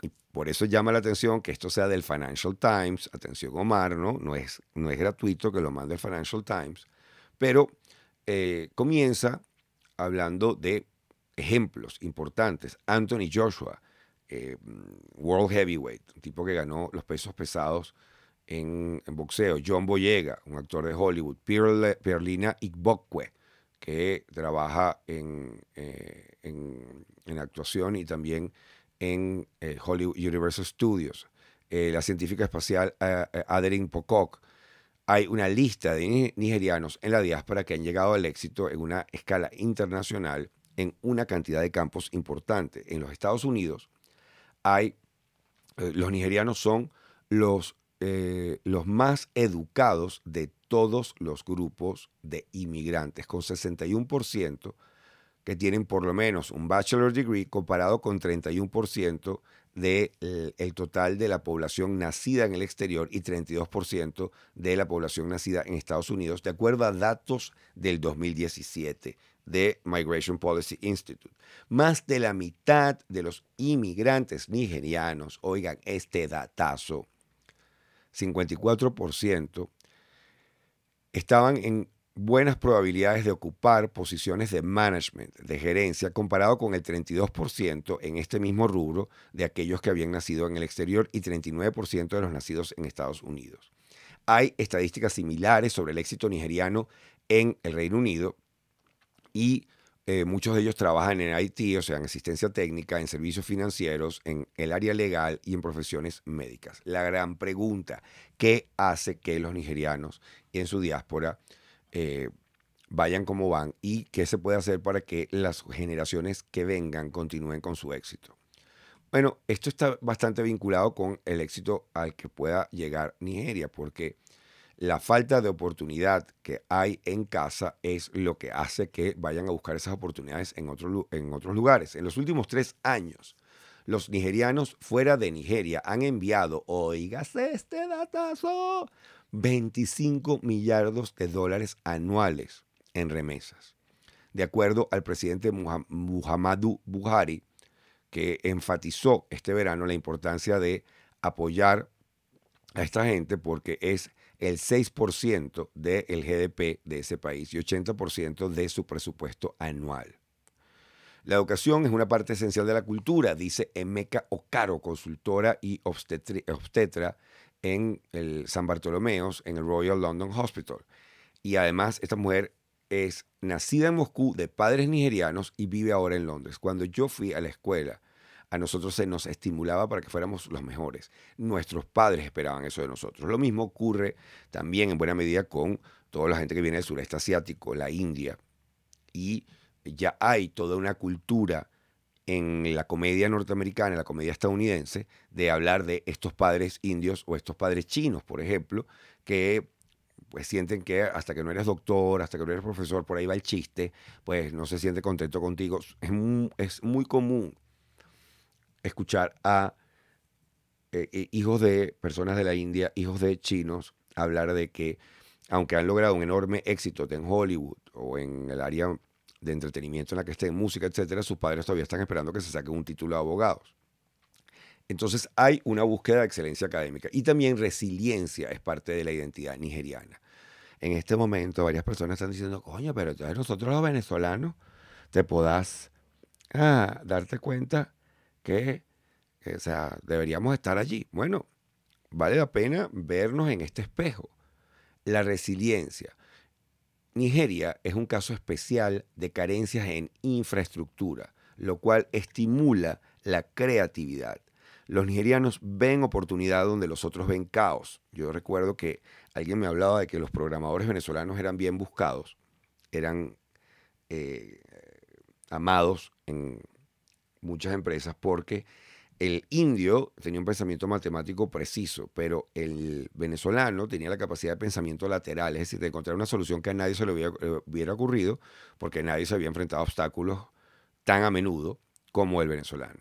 y por eso llama la atención que esto sea del Financial Times, atención Omar, ¿no? No es, no es gratuito que lo mande el Financial Times, pero eh, comienza hablando de ejemplos importantes. Anthony Joshua, eh, World Heavyweight, un tipo que ganó los pesos pesados en, en boxeo. John Boyega, un actor de Hollywood. Pierle, Pierlina Igbokwe, que trabaja en, eh, en, en actuación y también en eh, Hollywood Universal Studios. Eh, la científica espacial eh, Adeline Pocock. Hay una lista de nigerianos en la diáspora que han llegado al éxito en una escala internacional en una cantidad de campos importante. En los Estados Unidos hay, eh, los nigerianos son los, eh, los más educados de todos los grupos de inmigrantes, con sesenta y uno por ciento que tienen por lo menos un bachelor degree, comparado con treinta y uno por ciento del de el total de la población nacida en el exterior y treinta y dos por ciento de la población nacida en Estados Unidos, de acuerdo a datos del dos mil diecisiete de Migration Policy Institute. Más de la mitad de los inmigrantes nigerianos, oigan este datazo, cincuenta y cuatro por ciento estaban en buenas probabilidades de ocupar posiciones de management, de gerencia, comparado con el treinta y dos por ciento en este mismo rubro de aquellos que habían nacido en el exterior y treinta y nueve por ciento de los nacidos en Estados Unidos. Hay estadísticas similares sobre el éxito nigeriano en el Reino Unido y eh, muchos de ellos trabajan en I T, o sea, en asistencia técnica, en servicios financieros, en el área legal y en profesiones médicas. La gran pregunta, ¿qué hace que los nigerianos en su diáspora Eh, vayan como van, y qué se puede hacer para que las generaciones que vengan continúen con su éxito? Bueno, esto está bastante vinculado con el éxito al que pueda llegar Nigeria, porque la falta de oportunidad que hay en casa es lo que hace que vayan a buscar esas oportunidades en, otro, en otros lugares. En los últimos tres años, los nigerianos fuera de Nigeria han enviado, oígase este datazo, veinticinco millardos de dólares anuales en remesas. De acuerdo al presidente Muhammadu Buhari, que enfatizó este verano la importancia de apoyar a esta gente porque es el seis por ciento del G D P de ese país y ochenta por ciento de su presupuesto anual. La educación es una parte esencial de la cultura, dice Emeka Okaro, consultora y obstetra en el San Bartolomeos, en el Royal London Hospital. Y además esta mujer es nacida en Moscú de padres nigerianos y vive ahora en Londres. Cuando yo fui a la escuela, a nosotros se nos estimulaba para que fuéramos los mejores. Nuestros padres esperaban eso de nosotros. Lo mismo ocurre también en buena medida con toda la gente que viene del sureste asiático, la India. Y ya hay toda una cultura en la comedia norteamericana, en la comedia estadounidense, de hablar de estos padres indios o estos padres chinos, por ejemplo, que pues sienten que hasta que no eres doctor, hasta que no eres profesor, por ahí va el chiste, pues no se siente contento contigo. Es muy, es muy común escuchar a eh, hijos de personas de la India, hijos de chinos, hablar de que aunque han logrado un enorme éxito en Hollywood o en el área de entretenimiento en la que esté, en música, etcétera, sus padres todavía están esperando que se saque un título de abogados. Entonces hay una búsqueda de excelencia académica y también resiliencia es parte de la identidad nigeriana. En este momento varias personas están diciendo, coño, pero entonces nosotros los venezolanos te podás ah, darte cuenta que, que o sea, deberíamos estar allí. Bueno, vale la pena vernos en este espejo. La resiliencia. Nigeria es un caso especial de carencias en infraestructura, lo cual estimula la creatividad. Los nigerianos ven oportunidad donde los otros ven caos. Yo recuerdo que alguien me hablaba de que los programadores venezolanos eran bien buscados, eran eh, amados en muchas empresas porque el indio tenía un pensamiento matemático preciso, pero el venezolano tenía la capacidad de pensamiento lateral, es decir, de encontrar una solución que a nadie se le hubiera, eh, hubiera ocurrido porque nadie se había enfrentado a obstáculos tan a menudo como el venezolano.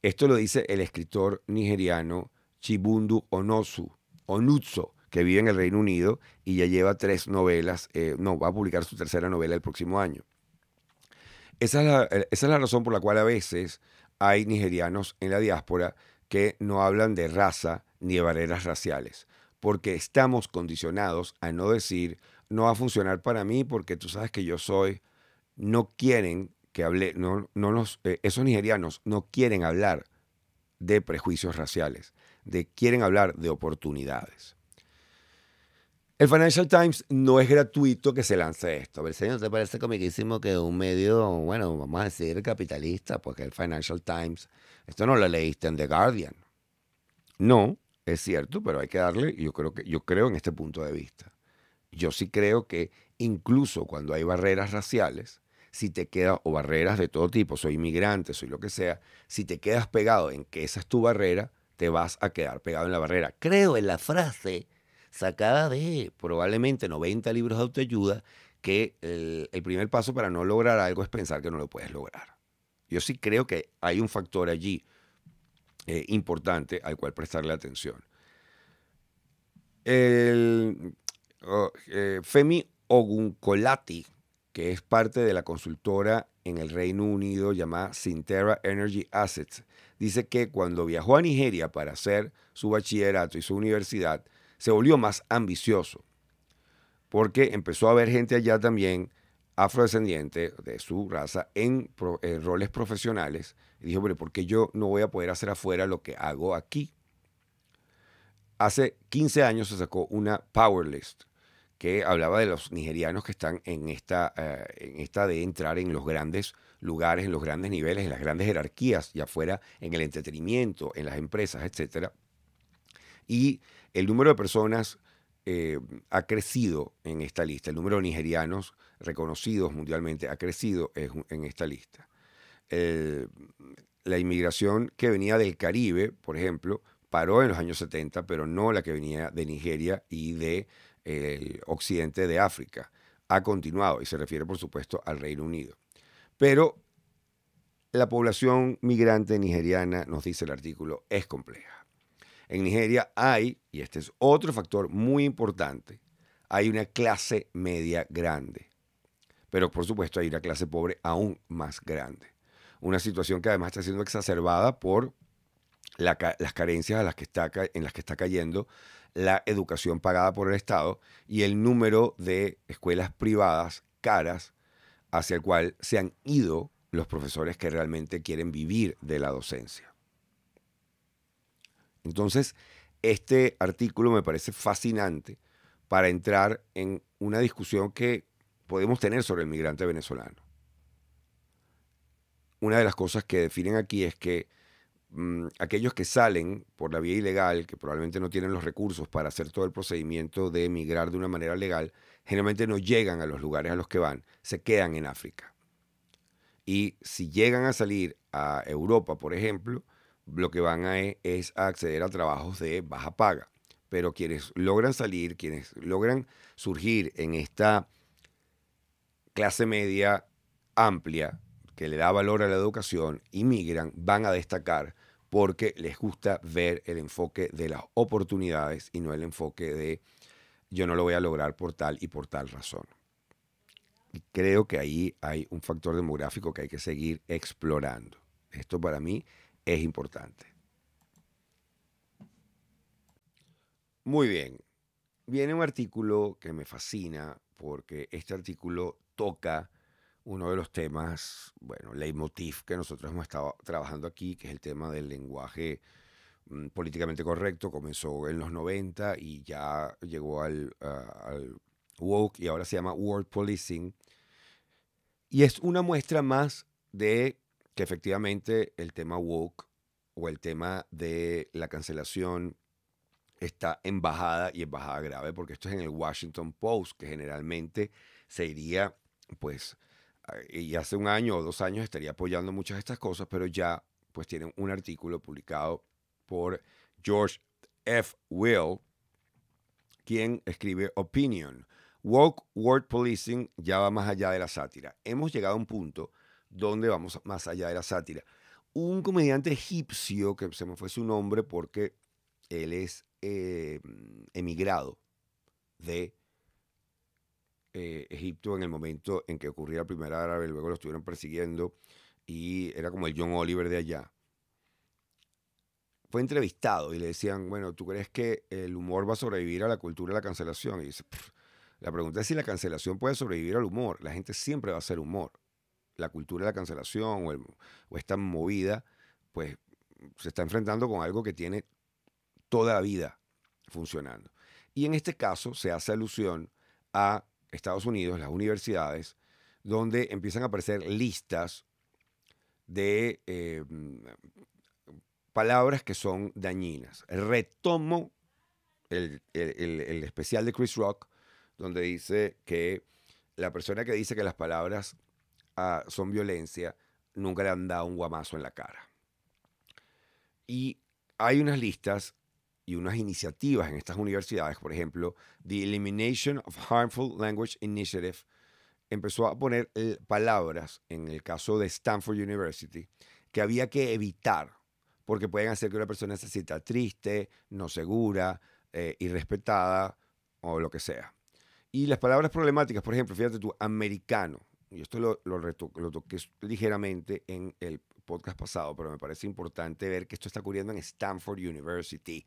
Esto lo dice el escritor nigeriano Chibundu Onosu, Onutso, que vive en el Reino Unido y ya lleva tres novelas, eh, no, va a publicar su tercera novela el próximo año. Esa es la, esa es la razón por la cual a veces hay nigerianos en la diáspora que no hablan de raza ni de barreras raciales, porque estamos condicionados a no decir, no va a funcionar para mí porque tú sabes que yo soy, no quieren que hable, no, no nos, eh, esos nigerianos no quieren hablar de prejuicios raciales, de, quieren hablar de oportunidades. El Financial Times no es gratuito que se lance esto. El señor, ¿te parece comiquísimo que un medio, bueno, vamos a decir capitalista, porque el Financial Times, esto no lo leíste en The Guardian? No, es cierto, pero hay que darle, yo creo, que, yo creo en este punto de vista. Yo sí creo que incluso cuando hay barreras raciales, si te quedas, o barreras de todo tipo, soy inmigrante, soy lo que sea, si te quedas pegado en que esa es tu barrera, te vas a quedar pegado en la barrera. Creo en la frase sacada de probablemente noventa libros de autoayuda que el, el primer paso para no lograr algo es pensar que no lo puedes lograr. Yo sí creo que hay un factor allí eh, importante al cual prestarle atención. El, oh, eh, Femi Ogunkolati, que es parte de la consultora en el Reino Unido llamada Sinterra Energy Assets, dice que cuando viajó a Nigeria para hacer su bachillerato y su universidad, se volvió más ambicioso porque empezó a ver gente allá también afrodescendiente de su raza en, pro, en roles profesionales y dijo, pero ¿por qué yo no voy a poder hacer afuera lo que hago aquí? Hace quince años se sacó una power list que hablaba de los nigerianos que están en esta, eh, en esta de entrar en los grandes lugares, en los grandes niveles, en las grandes jerarquías, ya fuera en el entretenimiento, en las empresas, etcétera. Y el número de personas eh, ha crecido en esta lista. El número de nigerianos reconocidos mundialmente ha crecido en esta lista. eh, la inmigración que venía del Caribe, por ejemplo, paró en los años setenta, pero no la que venía de Nigeria y del eh, occidente de África. Ha continuado, y se refiere, por supuesto, al Reino Unido. Pero la población migrante nigeriana, nos dice el artículo, es compleja. En Nigeria hay, y este es otro factor muy importante, hay una clase media grande. Pero, por supuesto, hay una clase pobre aún más grande. Una situación que además está siendo exacerbada por la, las carencias a las que está, en las que está cayendo la educación pagada por el Estado y el número de escuelas privadas caras hacia el cual se han ido los profesores que realmente quieren vivir de la docencia. Entonces, este artículo me parece fascinante para entrar en una discusión que podemos tener sobre el migrante venezolano. Una de las cosas que definen aquí es que mmm, aquellos que salen por la vía ilegal, que probablemente no tienen los recursos para hacer todo el procedimiento de emigrar de una manera legal, generalmente no llegan a los lugares a los que van, se quedan en África. Y si llegan a salir a Europa, por ejemplo, lo que van a es a acceder a trabajos de baja paga. Pero quienes logran salir, quienes logran surgir en esta clase media amplia que le da valor a la educación y migran, van a destacar porque les gusta ver el enfoque de las oportunidades y no el enfoque de yo no lo voy a lograr por tal y por tal razón. Y creo que ahí hay un factor demográfico que hay que seguir explorando. Esto para mí es importante. Muy bien, viene un artículo que me fascina porque este artículo toca uno de los temas, bueno, leitmotiv que nosotros hemos estado trabajando aquí, que es el tema del lenguaje mmm, políticamente correcto. Comenzó en los noventa y ya llegó al, uh, al woke y ahora se llama word policing. Y es una muestra más de que efectivamente el tema woke o el tema de la cancelación está en bajada y en bajada grave, porque esto es en el Washington Post, que generalmente se iría, pues, y hace un año o dos años estaría apoyando muchas de estas cosas, pero ya, pues, tienen un artículo publicado por George F. Will, quien escribe Opinion. Woke word policing ya va más allá de la sátira. Hemos llegado a un punto donde vamos más allá de la sátira. Un comediante egipcio, que se me fue su nombre porque él es Eh, emigrado de eh, Egipto en el momento en que ocurría la primera árabe, luego lo estuvieron persiguiendo y era como el John Oliver de allá. Fue entrevistado y le decían, bueno, ¿tú crees que el humor va a sobrevivir a la cultura de la cancelación? Y dice, la pregunta es si la cancelación puede sobrevivir al humor. La gente siempre va a hacer humor. La cultura de la cancelación o, el, o esta movida, pues se está enfrentando con algo que tiene toda la vida funcionando. Y en este caso se hace alusión a Estados Unidos, las universidades, donde empiezan a aparecer listas de eh, palabras que son dañinas. Retomo el, el, el, el especial de Chris Rock, donde dice que la persona que dice que las palabras ah, son violencia, nunca le han dado un guamazo en la cara. Y hay unas listas y unas iniciativas en estas universidades, por ejemplo, The Elimination of Harmful Language Initiative, empezó a poner palabras, en el caso de Stanford University, que había que evitar, porque pueden hacer que una persona se sienta triste, no segura, eh, irrespetada, o lo que sea. Y las palabras problemáticas, por ejemplo, fíjate tú, americano, y esto lo, lo, lo toqué ligeramente en el podcast pasado, pero me parece importante ver que esto está ocurriendo en Stanford University.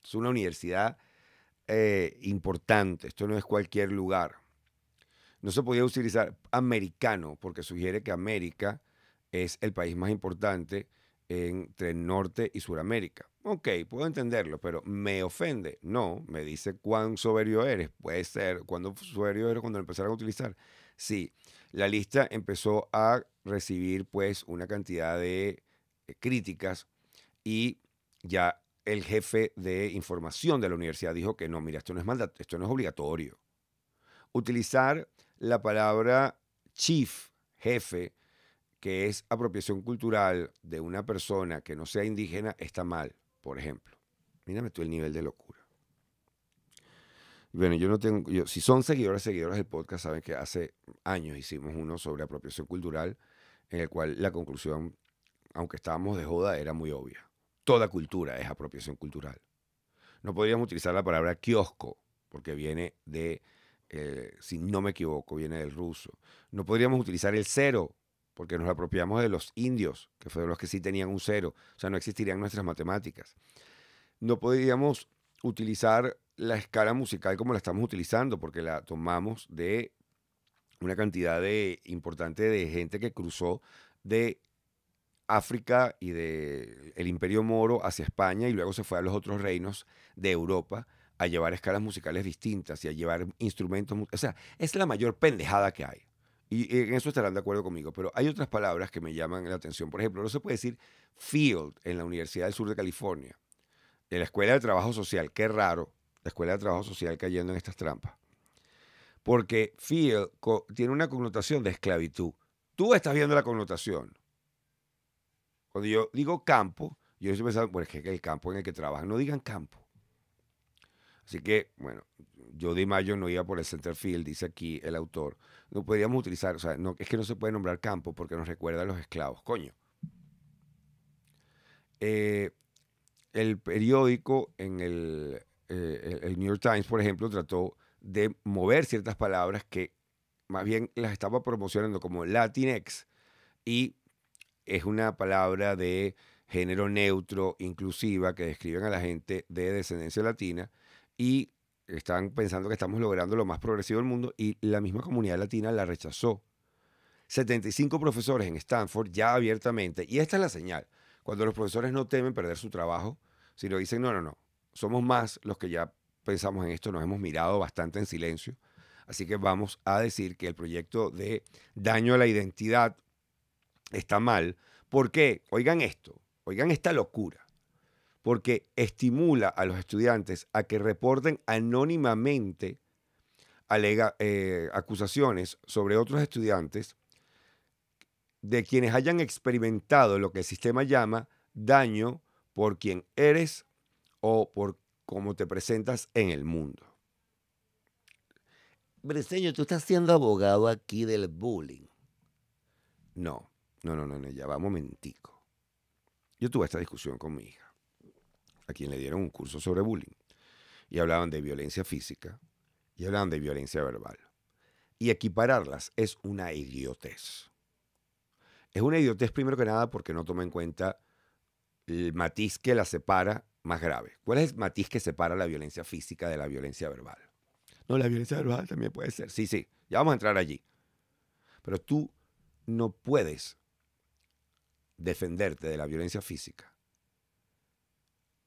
Es una universidad eh, importante. Esto no es cualquier lugar. No se podía utilizar americano porque sugiere que América es el país más importante entre Norte y Suramérica. Ok, puedo entenderlo, pero ¿me ofende? No. ¿Me dice cuán soberbio eres? Puede ser. ¿Cuándo soberbio eres cuando lo empezaron a utilizar? Sí. La lista empezó a recibir, pues, una cantidad de eh, críticas y ya el jefe de información de la universidad dijo que no, mira, esto no es mandato, esto no es obligatorio. Utilizar la palabra chief, jefe, que es apropiación cultural de una persona que no sea indígena está mal, por ejemplo. Mírame tú el nivel de locura. Bueno, yo no tengo... Yo, si son seguidoras, seguidoras del podcast, saben que hace años hicimos uno sobre apropiación cultural, en el cual la conclusión, aunque estábamos de joda, era muy obvia. Toda cultura es apropiación cultural. No podríamos utilizar la palabra kiosco, porque viene de... Eh, si no me equivoco, viene del ruso. No podríamos utilizar el cero, porque nos apropiamos de los indios, que fueron los que sí tenían un cero. O sea, no existirían nuestras matemáticas. No podríamos utilizar la escala musical como la estamos utilizando, porque la tomamos de una cantidad de, importante de gente que cruzó de África y del de Imperio Moro hacia España y luego se fue a los otros reinos de Europa a llevar escalas musicales distintas y a llevar instrumentos. O sea, es la mayor pendejada que hay. Y en eso estarán de acuerdo conmigo. Pero hay otras palabras que me llaman la atención. Por ejemplo, no se puede decir field en la Universidad del Sur de California. En la Escuela de Trabajo Social. Qué raro. La Escuela de Trabajo Social cayendo en estas trampas. Porque field tiene una connotación de esclavitud. Tú estás viendo la connotación. Cuando yo digo campo, yo estoy pensando, bueno, es que el campo en el que trabajan. No digan campo. Así que, bueno, yo de Mayo no iba por el center field, dice aquí el autor. No podríamos utilizar, o sea, no, es que no se puede nombrar campo porque nos recuerda a los esclavos, coño. Eh, el periódico, en el, eh, el New York Times, por ejemplo, trató de mover ciertas palabras que más bien las estaba promocionando como Latinx, y es una palabra de género neutro, inclusiva, que describen a la gente de descendencia latina, y están pensando que estamos logrando lo más progresivo del mundo, y la misma comunidad latina la rechazó. setenta y cinco profesores en Stanford ya abiertamente, y esta es la señal, cuando los profesores no temen perder su trabajo, sino dicen, no, no, no, somos más los que ya pensamos en esto, nos hemos mirado bastante en silencio, así que vamos a decir que el proyecto de daño a la identidad está mal. ¿Por qué? Oigan esto, oigan esta locura. Porque estimula a los estudiantes a que reporten anónimamente alega, eh, acusaciones sobre otros estudiantes de quienes hayan experimentado lo que el sistema llama daño por quien eres o por cómo te presentas en el mundo. Briceño, tú estás siendo abogado aquí del bullying. No, no, no, no, no, ya va un momentico. Yo tuve esta discusión con mi hija, a quien le dieron un curso sobre bullying, y hablaban de violencia física y hablaban de violencia verbal. Y equipararlas es una idiotez. Es una idiotez primero que nada porque no toma en cuenta el matiz que la separa más grave. ¿Cuál es el matiz que separa la violencia física de la violencia verbal? No, la violencia verbal también puede ser. Sí, sí, ya vamos a entrar allí. Pero tú no puedes defenderte de la violencia física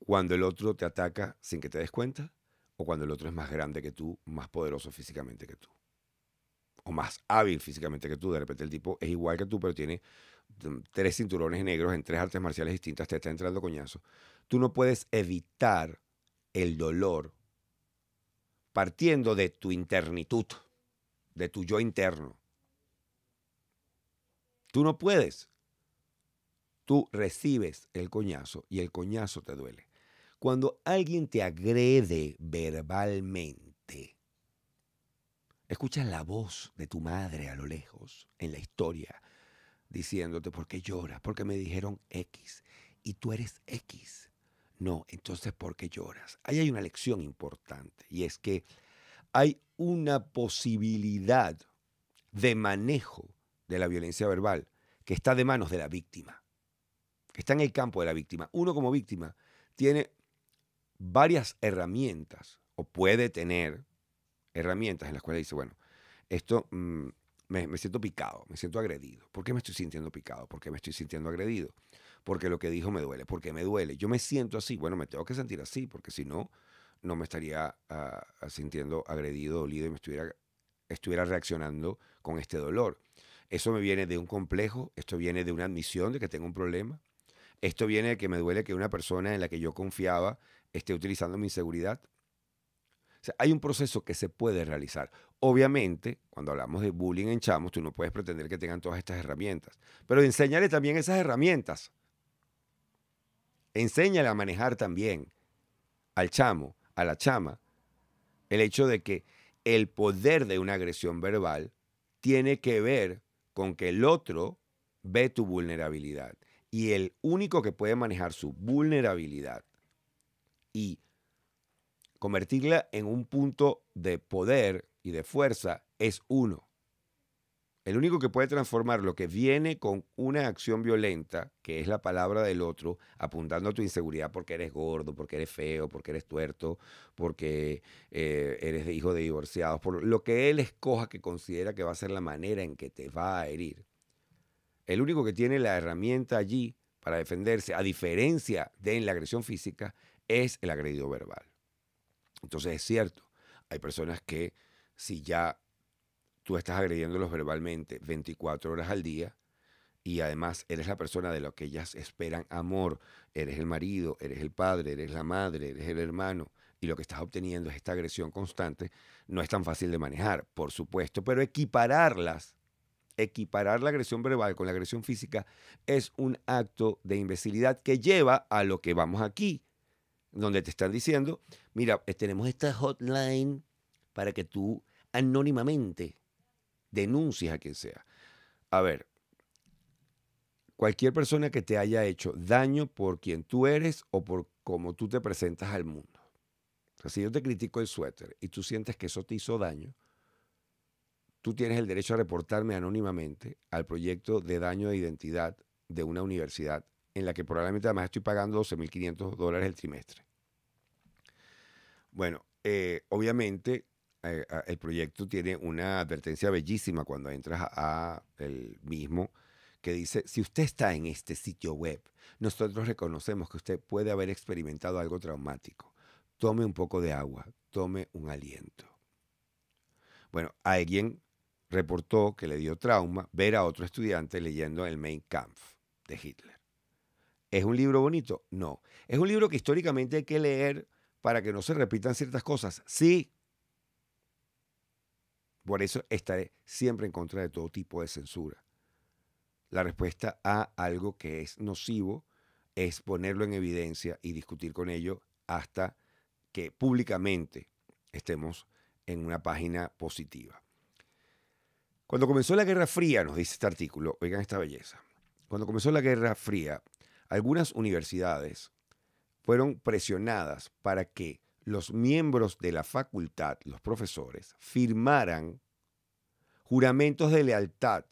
cuando el otro te ataca sin que te des cuenta, o cuando el otro es más grande que tú, más poderoso físicamente que tú, o más hábil físicamente que tú. De repente el tipo es igual que tú, pero tiene tres cinturones negros en tres artes marciales distintas, te está entrando coñazo. Tú no puedes evitar el dolor partiendo de tu internitud, de tu yo interno. Tú no puedes. Tú recibes el coñazo y el coñazo te duele. Cuando alguien te agrede verbalmente, escuchas la voz de tu madre a lo lejos en la historia diciéndote por qué lloras, porque me dijeron X y tú eres X. No, entonces ¿por qué lloras? Ahí hay una lección importante, y es que hay una posibilidad de manejo de la violencia verbal que está de manos de la víctima. Está en el campo de la víctima. Uno como víctima tiene varias herramientas, o puede tener herramientas en las cuales dice, bueno, esto mmm, me, me siento picado, me siento agredido. ¿Por qué me estoy sintiendo picado? ¿Por qué me estoy sintiendo agredido? Porque lo que dijo me duele. ¿Por qué me duele? Yo me siento así. Bueno, me tengo que sentir así, porque si no, no me estaría uh, sintiendo agredido, dolido, y me estuviera, estuviera reaccionando con este dolor. Eso me viene de un complejo, esto viene de una admisión de que tengo un problema. Esto viene de que me duele que una persona en la que yo confiaba esté utilizando mi inseguridad. sea, hay un proceso que se puede realizar. Obviamente, cuando hablamos de bullying en chamos, tú no puedes pretender que tengan todas estas herramientas, pero enséñale también esas herramientas. Enséñale a manejar también al chamo, a la chama, el hecho de que el poder de una agresión verbal tiene que ver con que el otro ve tu vulnerabilidad. Y el único que puede manejar su vulnerabilidad y convertirla en un punto de poder y de fuerza es uno. El único que puede transformar lo que viene con una acción violenta, que es la palabra del otro, apuntando a tu inseguridad porque eres gordo, porque eres feo, porque eres tuerto, porque eh, eres hijo de divorciados, por lo que él escoja que considera que va a ser la manera en que te va a herir. El único que tiene la herramienta allí para defenderse, a diferencia de en la agresión física, es el agredido verbal. Entonces es cierto, hay personas que si ya tú estás agrediéndolos verbalmente veinticuatro horas al día y además eres la persona de la que ellas esperan amor, eres el marido, eres el padre, eres la madre, eres el hermano, y lo que estás obteniendo es esta agresión constante, no es tan fácil de manejar, por supuesto, pero equipararlas, equiparar la agresión verbal con la agresión física es un acto de imbecilidad que lleva a lo que vamos aquí, donde te están diciendo, mira, tenemos esta hotline para que tú anónimamente denuncias a quien sea. A ver, cualquier persona que te haya hecho daño por quien tú eres o por cómo tú te presentas al mundo. O sea, si yo te critico el suéter y tú sientes que eso te hizo daño, tú tienes el derecho a reportarme anónimamente al proyecto de daño de identidad de una universidad en la que probablemente además estoy pagando doce mil quinientos dólares el trimestre. Bueno, eh, obviamente eh, el proyecto tiene una advertencia bellísima cuando entras a, a el mismo que dice, si usted está en este sitio web, nosotros reconocemos que usted puede haber experimentado algo traumático. Tome un poco de agua, tome un aliento. Bueno, alguien reportó que le dio trauma ver a otro estudiante leyendo el Mein Kampf de Hitler. ¿Es un libro bonito? No. ¿Es un libro que históricamente hay que leer para que no se repitan ciertas cosas? Sí. Por eso estaré siempre en contra de todo tipo de censura. La respuesta a algo que es nocivo es ponerlo en evidencia y discutir con ello hasta que públicamente estemos en una página positiva. Cuando comenzó la Guerra Fría, nos dice este artículo, oigan esta belleza, cuando comenzó la Guerra Fría, algunas universidades fueron presionadas para que los miembros de la facultad, los profesores, firmaran juramentos de lealtad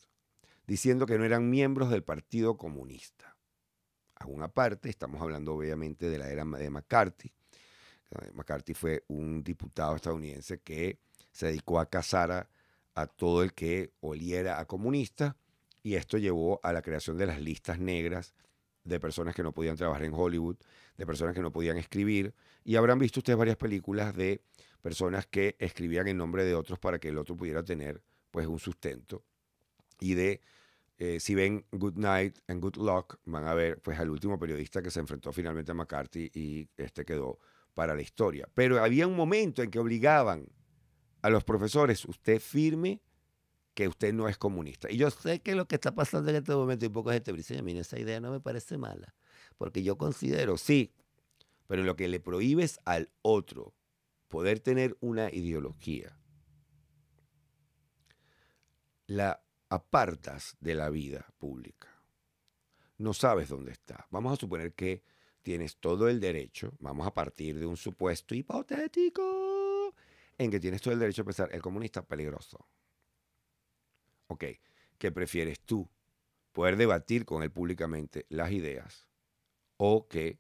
diciendo que no eran miembros del Partido Comunista. Aún aparte, estamos hablando obviamente de la era de McCarthy. McCarthy fue un diputado estadounidense que se dedicó a cazar a, a todo el que oliera a comunista, y esto llevó a la creación de las listas negras de personas que no podían trabajar en Hollywood, de personas que no podían escribir, y habrán visto ustedes varias películas de personas que escribían en nombre de otros para que el otro pudiera tener pues un sustento. Y de eh, si ven Good Night and Good Luck van a ver pues al último periodista que se enfrentó finalmente a McCarthy, y este quedó para la historia. Pero había un momento en que obligaban a los profesores, usted firme que usted no es comunista. Y yo sé que lo que está pasando en este momento, y poca gente dice, mira, esa idea no me parece mala, porque yo considero, sí, pero lo que le prohíbes al otro poder tener una ideología, la apartas de la vida pública. No sabes dónde está. Vamos a suponer que tienes todo el derecho, vamos a partir de un supuesto hipotético, en que tienes todo el derecho a pensar, el comunista es peligroso. Ok, ¿qué prefieres tú? ¿Poder debatir con él públicamente las ideas? ¿O que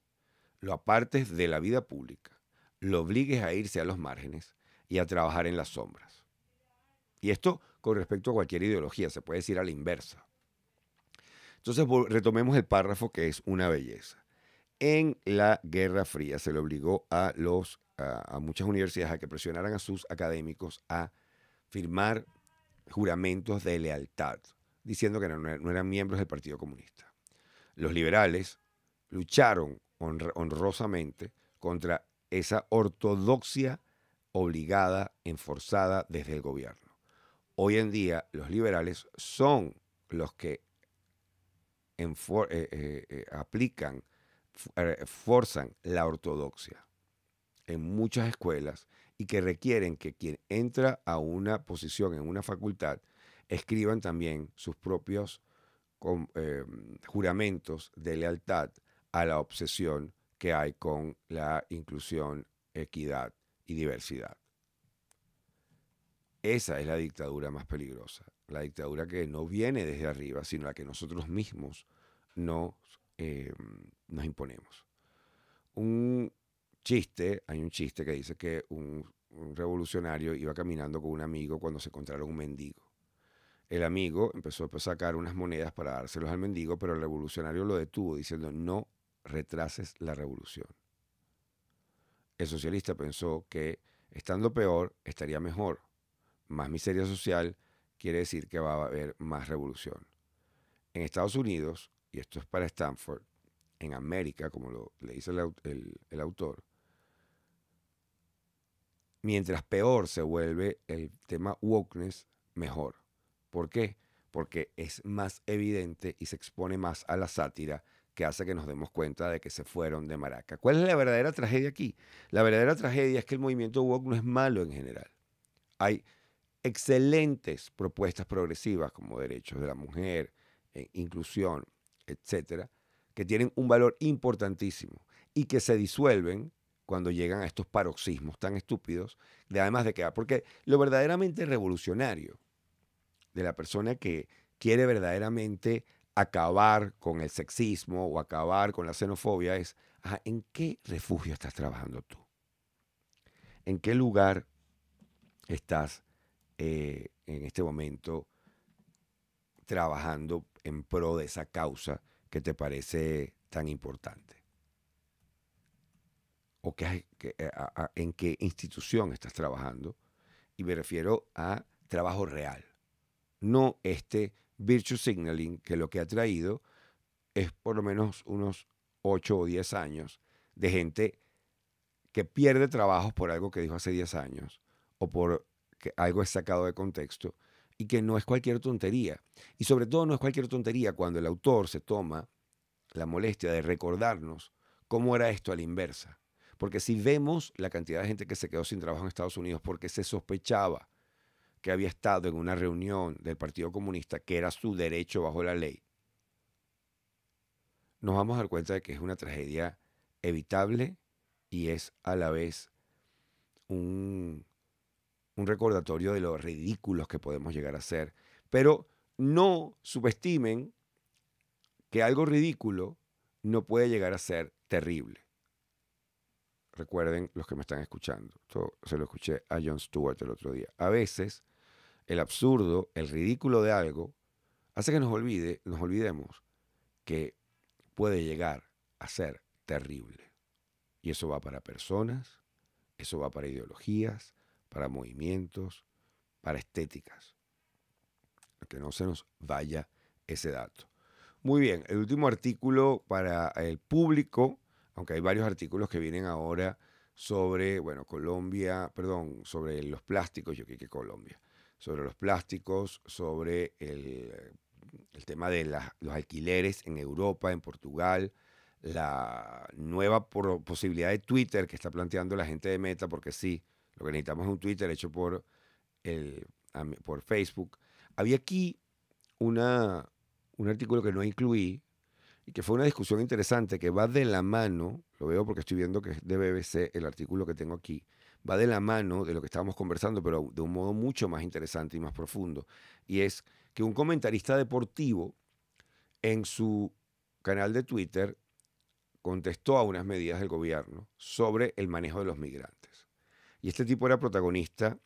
lo apartes de la vida pública, lo obligues a irse a los márgenes y a trabajar en las sombras? Y esto con respecto a cualquier ideología, se puede decir a la inversa. Entonces retomemos el párrafo, que es una belleza. En la Guerra Fría se le obligó a, los, a, a muchas universidades a que presionaran a sus académicos a firmar juramentos de lealtad, diciendo que no, no eran miembros del Partido Comunista. Los liberales lucharon honr- honrosamente contra esa ortodoxia obligada, enforzada desde el gobierno. Hoy en día los liberales son los que enfor- eh, eh, eh, aplican, eh, forzan la ortodoxia en muchas escuelas y que requieren que quien entra a una posición en una facultad escriban también sus propios con, eh, juramentos de lealtad a la obsesión que hay con la inclusión, equidad y diversidad. Esa es la dictadura más peligrosa, la dictadura que no viene desde arriba, sino la que nosotros mismos nos, eh, nos imponemos. Un chiste, hay un chiste que dice que un, un revolucionario iba caminando con un amigo cuando se encontraron un mendigo. El amigo empezó a sacar unas monedas para dárselos al mendigo, pero el revolucionario lo detuvo diciendo: no retrases la revolución. El socialista pensó que estando peor estaría mejor. Más miseria social quiere decir que va a haber más revolución. En Estados Unidos, y esto es para Stanford, en América, como lo, le dice el, el, el autor, mientras peor se vuelve el tema wokeness, mejor. ¿Por qué? Porque es más evidente y se expone más a la sátira, que hace que nos demos cuenta de que se fueron de maraca. ¿Cuál es la verdadera tragedia aquí? La verdadera tragedia es que el movimiento woke no es malo en general. Hay excelentes propuestas progresivas como derechos de la mujer, eh, inclusión, etcétera, que tienen un valor importantísimo y que se disuelven cuando llegan a estos paroxismos tan estúpidos, de además de que, porque lo verdaderamente revolucionario de la persona que quiere verdaderamente acabar con el sexismo o acabar con la xenofobia es, ajá, ¿en qué refugio estás trabajando tú? ¿En qué lugar estás eh, en este momento trabajando en pro de esa causa que te parece tan importante? ¿O que, que, a, a, en qué institución estás trabajando? Y me refiero a trabajo real, no este virtue signaling, que lo que ha traído es por lo menos unos ocho o diez años de gente que pierde trabajos por algo que dijo hace diez años o por que algo es sacado de contexto y que no es cualquier tontería. Y sobre todo no es cualquier tontería cuando el autor se toma la molestia de recordarnos cómo era esto a la inversa. Porque si vemos la cantidad de gente que se quedó sin trabajo en Estados Unidos porque se sospechaba que había estado en una reunión del Partido Comunista, que era su derecho bajo la ley, nos vamos a dar cuenta de que es una tragedia evitable y es a la vez un, un recordatorio de lo ridículos que podemos llegar a ser. Pero no subestimen que algo ridículo no puede llegar a ser terrible. Recuerden los que me están escuchando, esto se lo escuché a Jon Stewart el otro día. A veces el absurdo, el ridículo de algo, hace que nos olvide, nos olvidemos que puede llegar a ser terrible. Y eso va para personas, eso va para ideologías, para movimientos, para estéticas. Que no se nos vaya ese dato. Muy bien, el último artículo para el público, aunque hay varios artículos que vienen ahora sobre, bueno, Colombia, perdón, sobre los plásticos, yo creo que Colombia, sobre los plásticos, sobre el, el tema de la, los alquileres en Europa, en Portugal, la nueva por, posibilidad de Twitter que está planteando la gente de Meta, porque sí, lo que necesitamos es un Twitter hecho por, el, por Facebook. Había aquí una, un artículo que no incluí, y que fue una discusión interesante que va de la mano, lo veo porque estoy viendo que es de B B C el artículo que tengo aquí, va de la mano de lo que estábamos conversando, pero de un modo mucho más interesante y más profundo. Y es que un comentarista deportivo en su canal de Twitter contestó a unas medidas del gobierno sobre el manejo de los migrantes. Y este tipo era protagonista,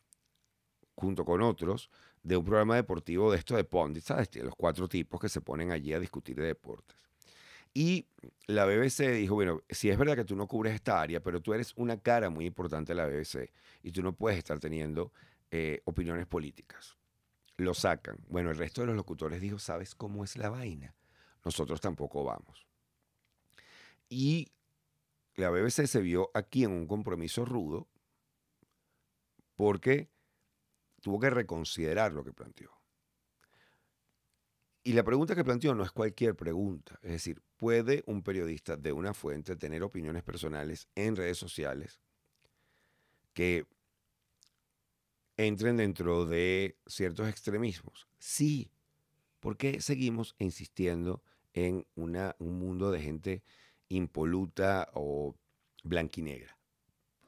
junto con otros, de un programa deportivo de esto de Pondit, ¿sabes? Los cuatro tipos que se ponen allí a discutir de deportes. Y la B B C dijo, bueno, si es verdad que tú no cubres esta área, pero tú eres una cara muy importante de la B B C y tú no puedes estar teniendo eh, opiniones políticas. Lo sacan. Bueno, el resto de los locutores dijo, ¿sabes cómo es la vaina? Nosotros tampoco vamos. Y la B B C se vio aquí en un compromiso rudo porque tuvo que reconsiderar lo que planteó. Y la pregunta que planteó no es cualquier pregunta. Es decir, ¿puede un periodista de una fuente tener opiniones personales en redes sociales que entren dentro de ciertos extremismos? Sí. ¿Por qué seguimos insistiendo en una, un mundo de gente impoluta o blanquinegra?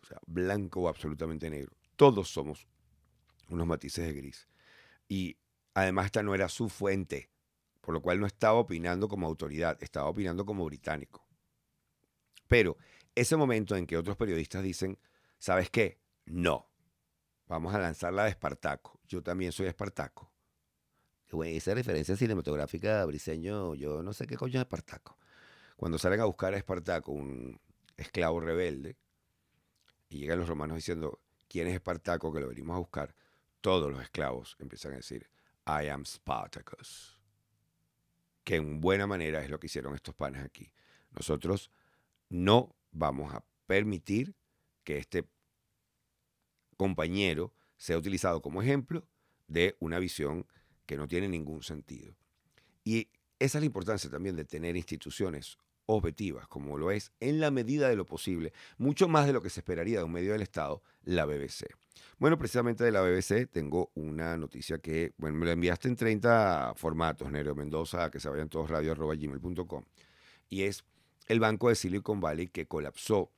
O sea, blanco o absolutamente negro. Todos somos unos matices de gris. Y además esta no era su fuente, por lo cual no estaba opinando como autoridad, estaba opinando como británico. Pero ese momento en que otros periodistas dicen, ¿sabes qué? No, vamos a lanzar la de Espartaco. Yo también soy Espartaco. Esa referencia cinematográfica, Briseño, yo no sé qué coño es Espartaco. Cuando salen a buscar a Espartaco, un esclavo rebelde, y llegan los romanos diciendo, ¿quién es Espartaco que lo venimos a buscar? Todos los esclavos empiezan a decir, I am Spartacus. Que en buena manera es lo que hicieron estos panes aquí. Nosotros no vamos a permitir que este compañero sea utilizado como ejemplo de una visión que no tiene ningún sentido. Y esa es la importancia también de tener instituciones objetivas, como lo es, en la medida de lo posible, mucho más de lo que se esperaría de un medio del Estado, la B B C. Bueno, precisamente de la B B C tengo una noticia que, bueno, me la enviaste en treinta formatos, Nebreo Mendoza, que se vayan todos, radio arroba gmail punto com, y es el banco de Silicon Valley que colapsó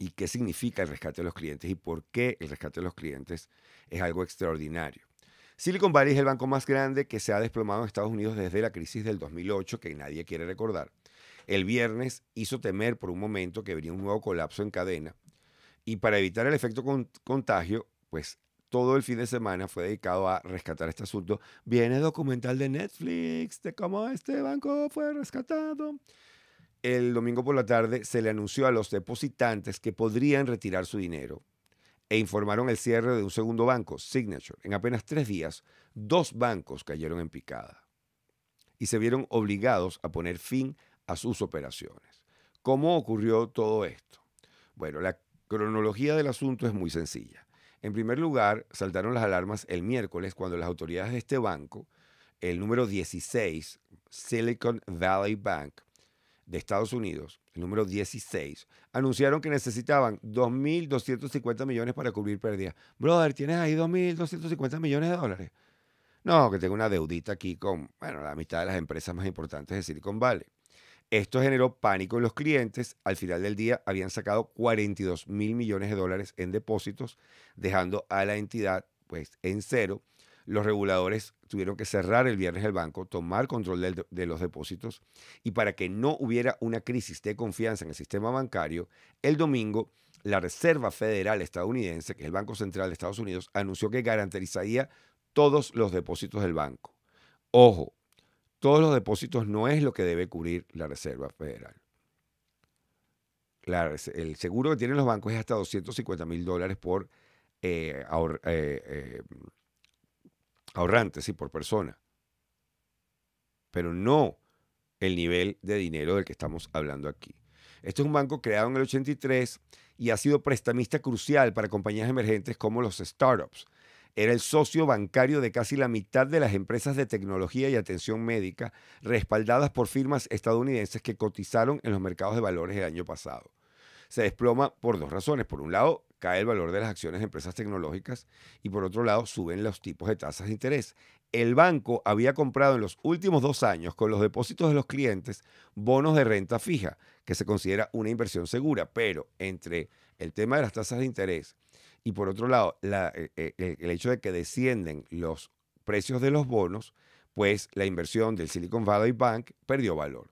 y qué significa el rescate de los clientes y por qué el rescate de los clientes es algo extraordinario. Silicon Valley es el banco más grande que se ha desplomado en Estados Unidos desde la crisis del dos mil ocho, que nadie quiere recordar. El viernes hizo temer por un momento que venía un nuevo colapso en cadena. Y para evitar el efecto contagio, pues todo el fin de semana fue dedicado a rescatar este asunto. Viene el documental de Netflix de cómo este banco fue rescatado. El domingo por la tarde se le anunció a los depositantes que podrían retirar su dinero e informaron el cierre de un segundo banco, Signature. En apenas tres días, dos bancos cayeron en picada y se vieron obligados a poner fin a sus operaciones. ¿Cómo ocurrió todo esto? Bueno, la cronología del asunto es muy sencilla. En primer lugar, saltaron las alarmas el miércoles cuando las autoridades de este banco, el número dieciséis, Silicon Valley Bank de Estados Unidos, el número dieciséis, anunciaron que necesitaban dos mil doscientos cincuenta millones para cubrir pérdidas. Brother, ¿tienes ahí dos mil doscientos cincuenta millones de dólares? No, que tengo una deudita aquí con, bueno, la mitad de las empresas más importantes de Silicon Valley. Esto generó pánico en los clientes. Al final del día habían sacado cuarenta y dos mil millones de dólares en depósitos, dejando a la entidad pues, en cero. Los reguladores tuvieron que cerrar el viernes el banco, tomar control de, de los depósitos y para que no hubiera una crisis de confianza en el sistema bancario, el domingo la Reserva Federal estadounidense, que es el Banco Central de Estados Unidos, anunció que garantizaría todos los depósitos del banco. Ojo. Todos los depósitos no es lo que debe cubrir la Reserva Federal. La, el seguro que tienen los bancos es hasta doscientos cincuenta mil dólares por eh, ahor, eh, eh, ahorrante, sí, por persona. Pero no el nivel de dinero del que estamos hablando aquí. Este es un banco creado en el ochenta y tres y ha sido prestamista crucial para compañías emergentes como los startups. Era el socio bancario de casi la mitad de las empresas de tecnología y atención médica respaldadas por firmas estadounidenses que cotizaron en los mercados de valores el año pasado. Se desploma por dos razones. Por un lado, cae el valor de las acciones de empresas tecnológicas y por otro lado, suben los tipos de tasas de interés. El banco había comprado en los últimos dos años con los depósitos de los clientes bonos de renta fija, que se considera una inversión segura, pero entre el tema de las tasas de interés y por otro lado, la, eh, eh, el hecho de que descienden los precios de los bonos, pues la inversión del Silicon Valley Bank perdió valor.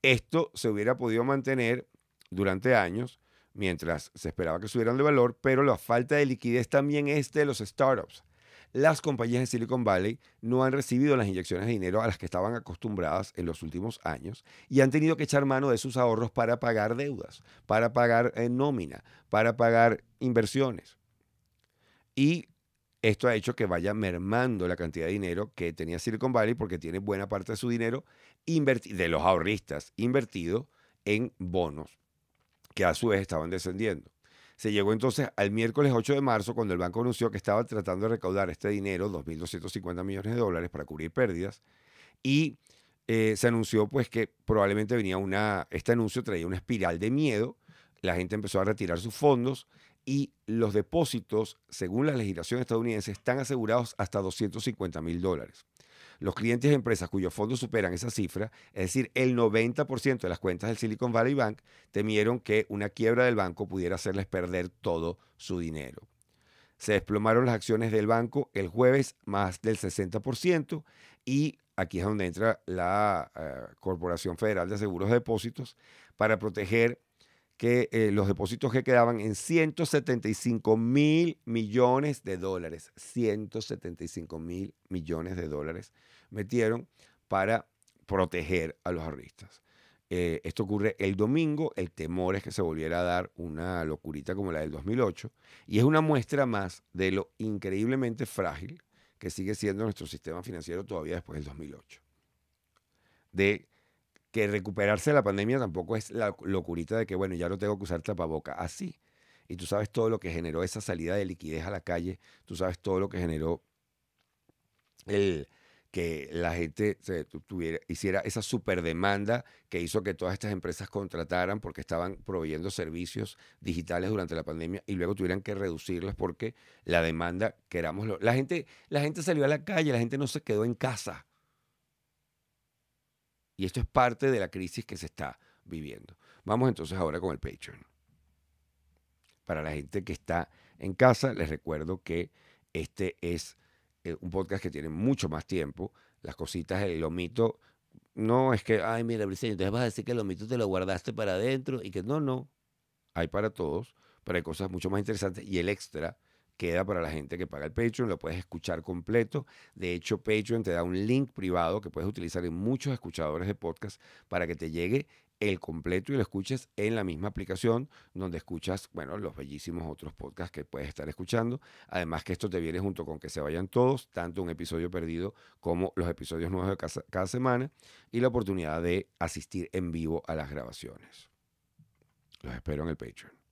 Esto se hubiera podido mantener durante años mientras se esperaba que subieran de valor, pero la falta de liquidez también es de los startups. Las compañías de Silicon Valley no han recibido las inyecciones de dinero a las que estaban acostumbradas en los últimos años y han tenido que echar mano de sus ahorros para pagar deudas, para pagar eh, nómina, para pagar inversiones. Y esto ha hecho que vaya mermando la cantidad de dinero que tenía Silicon Valley porque tiene buena parte de su dinero de los ahorristas invertido en bonos que a su vez estaban descendiendo. Se llegó entonces al miércoles ocho de marzo, cuando el banco anunció que estaba tratando de recaudar este dinero, dos mil doscientos cincuenta millones de dólares, para cubrir pérdidas, y eh, se anunció pues que probablemente venía una, este anuncio traía una espiral de miedo. La gente empezó a retirar sus fondos y los depósitos, según la legislación estadounidense, están asegurados hasta doscientos cincuenta mil dólares. Los clientes de empresas cuyos fondos superan esa cifra, es decir, el noventa por ciento de las cuentas del Silicon Valley Bank, temieron que una quiebra del banco pudiera hacerles perder todo su dinero. Se desplomaron las acciones del banco el jueves más del sesenta por ciento, y aquí es donde entra la uh, Corporación Federal de Seguros de Depósitos para proteger que eh, los depósitos que quedaban en ciento setenta y cinco mil millones de dólares, ciento setenta y cinco mil millones de dólares metieron para proteger a los ahorristas. Eh, esto ocurre el domingo. El temor es que se volviera a dar una locurita como la del dos mil ocho, y es una muestra más de lo increíblemente frágil que sigue siendo nuestro sistema financiero todavía después del dos mil ocho. De que recuperarse de la pandemia tampoco es la locurita de que, bueno, ya no tengo que usar tapaboca. Así. Y tú sabes todo lo que generó esa salida de liquidez a la calle. Tú sabes todo lo que generó el que la gente se tuviera, hiciera esa superdemanda que hizo que todas estas empresas contrataran porque estaban proveyendo servicios digitales durante la pandemia y luego tuvieran que reducirlos porque la demanda, querámoslo. La gente, la gente salió a la calle, la gente no se quedó en casa. Y esto es parte de la crisis que se está viviendo. Vamos entonces ahora con el Patreon. Para la gente que está en casa, les recuerdo que este es eh, un podcast que tiene mucho más tiempo. Las cositas, el lomito, no es que, ay, mira, Briceño, entonces vas a decir que el lomito te lo guardaste para adentro y que no, no. Hay para todos, pero hay cosas mucho más interesantes y el extra queda para la gente que paga el Patreon, lo puedes escuchar completo. De hecho, Patreon te da un link privado que puedes utilizar en muchos escuchadores de podcast para que te llegue el completo y lo escuches en la misma aplicación donde escuchas, bueno, los bellísimos otros podcasts que puedes estar escuchando. Además que esto te viene junto con que se vayan todos, tanto un episodio perdido como los episodios nuevos de cada, cada semana, y la oportunidad de asistir en vivo a las grabaciones. Los espero en el Patreon.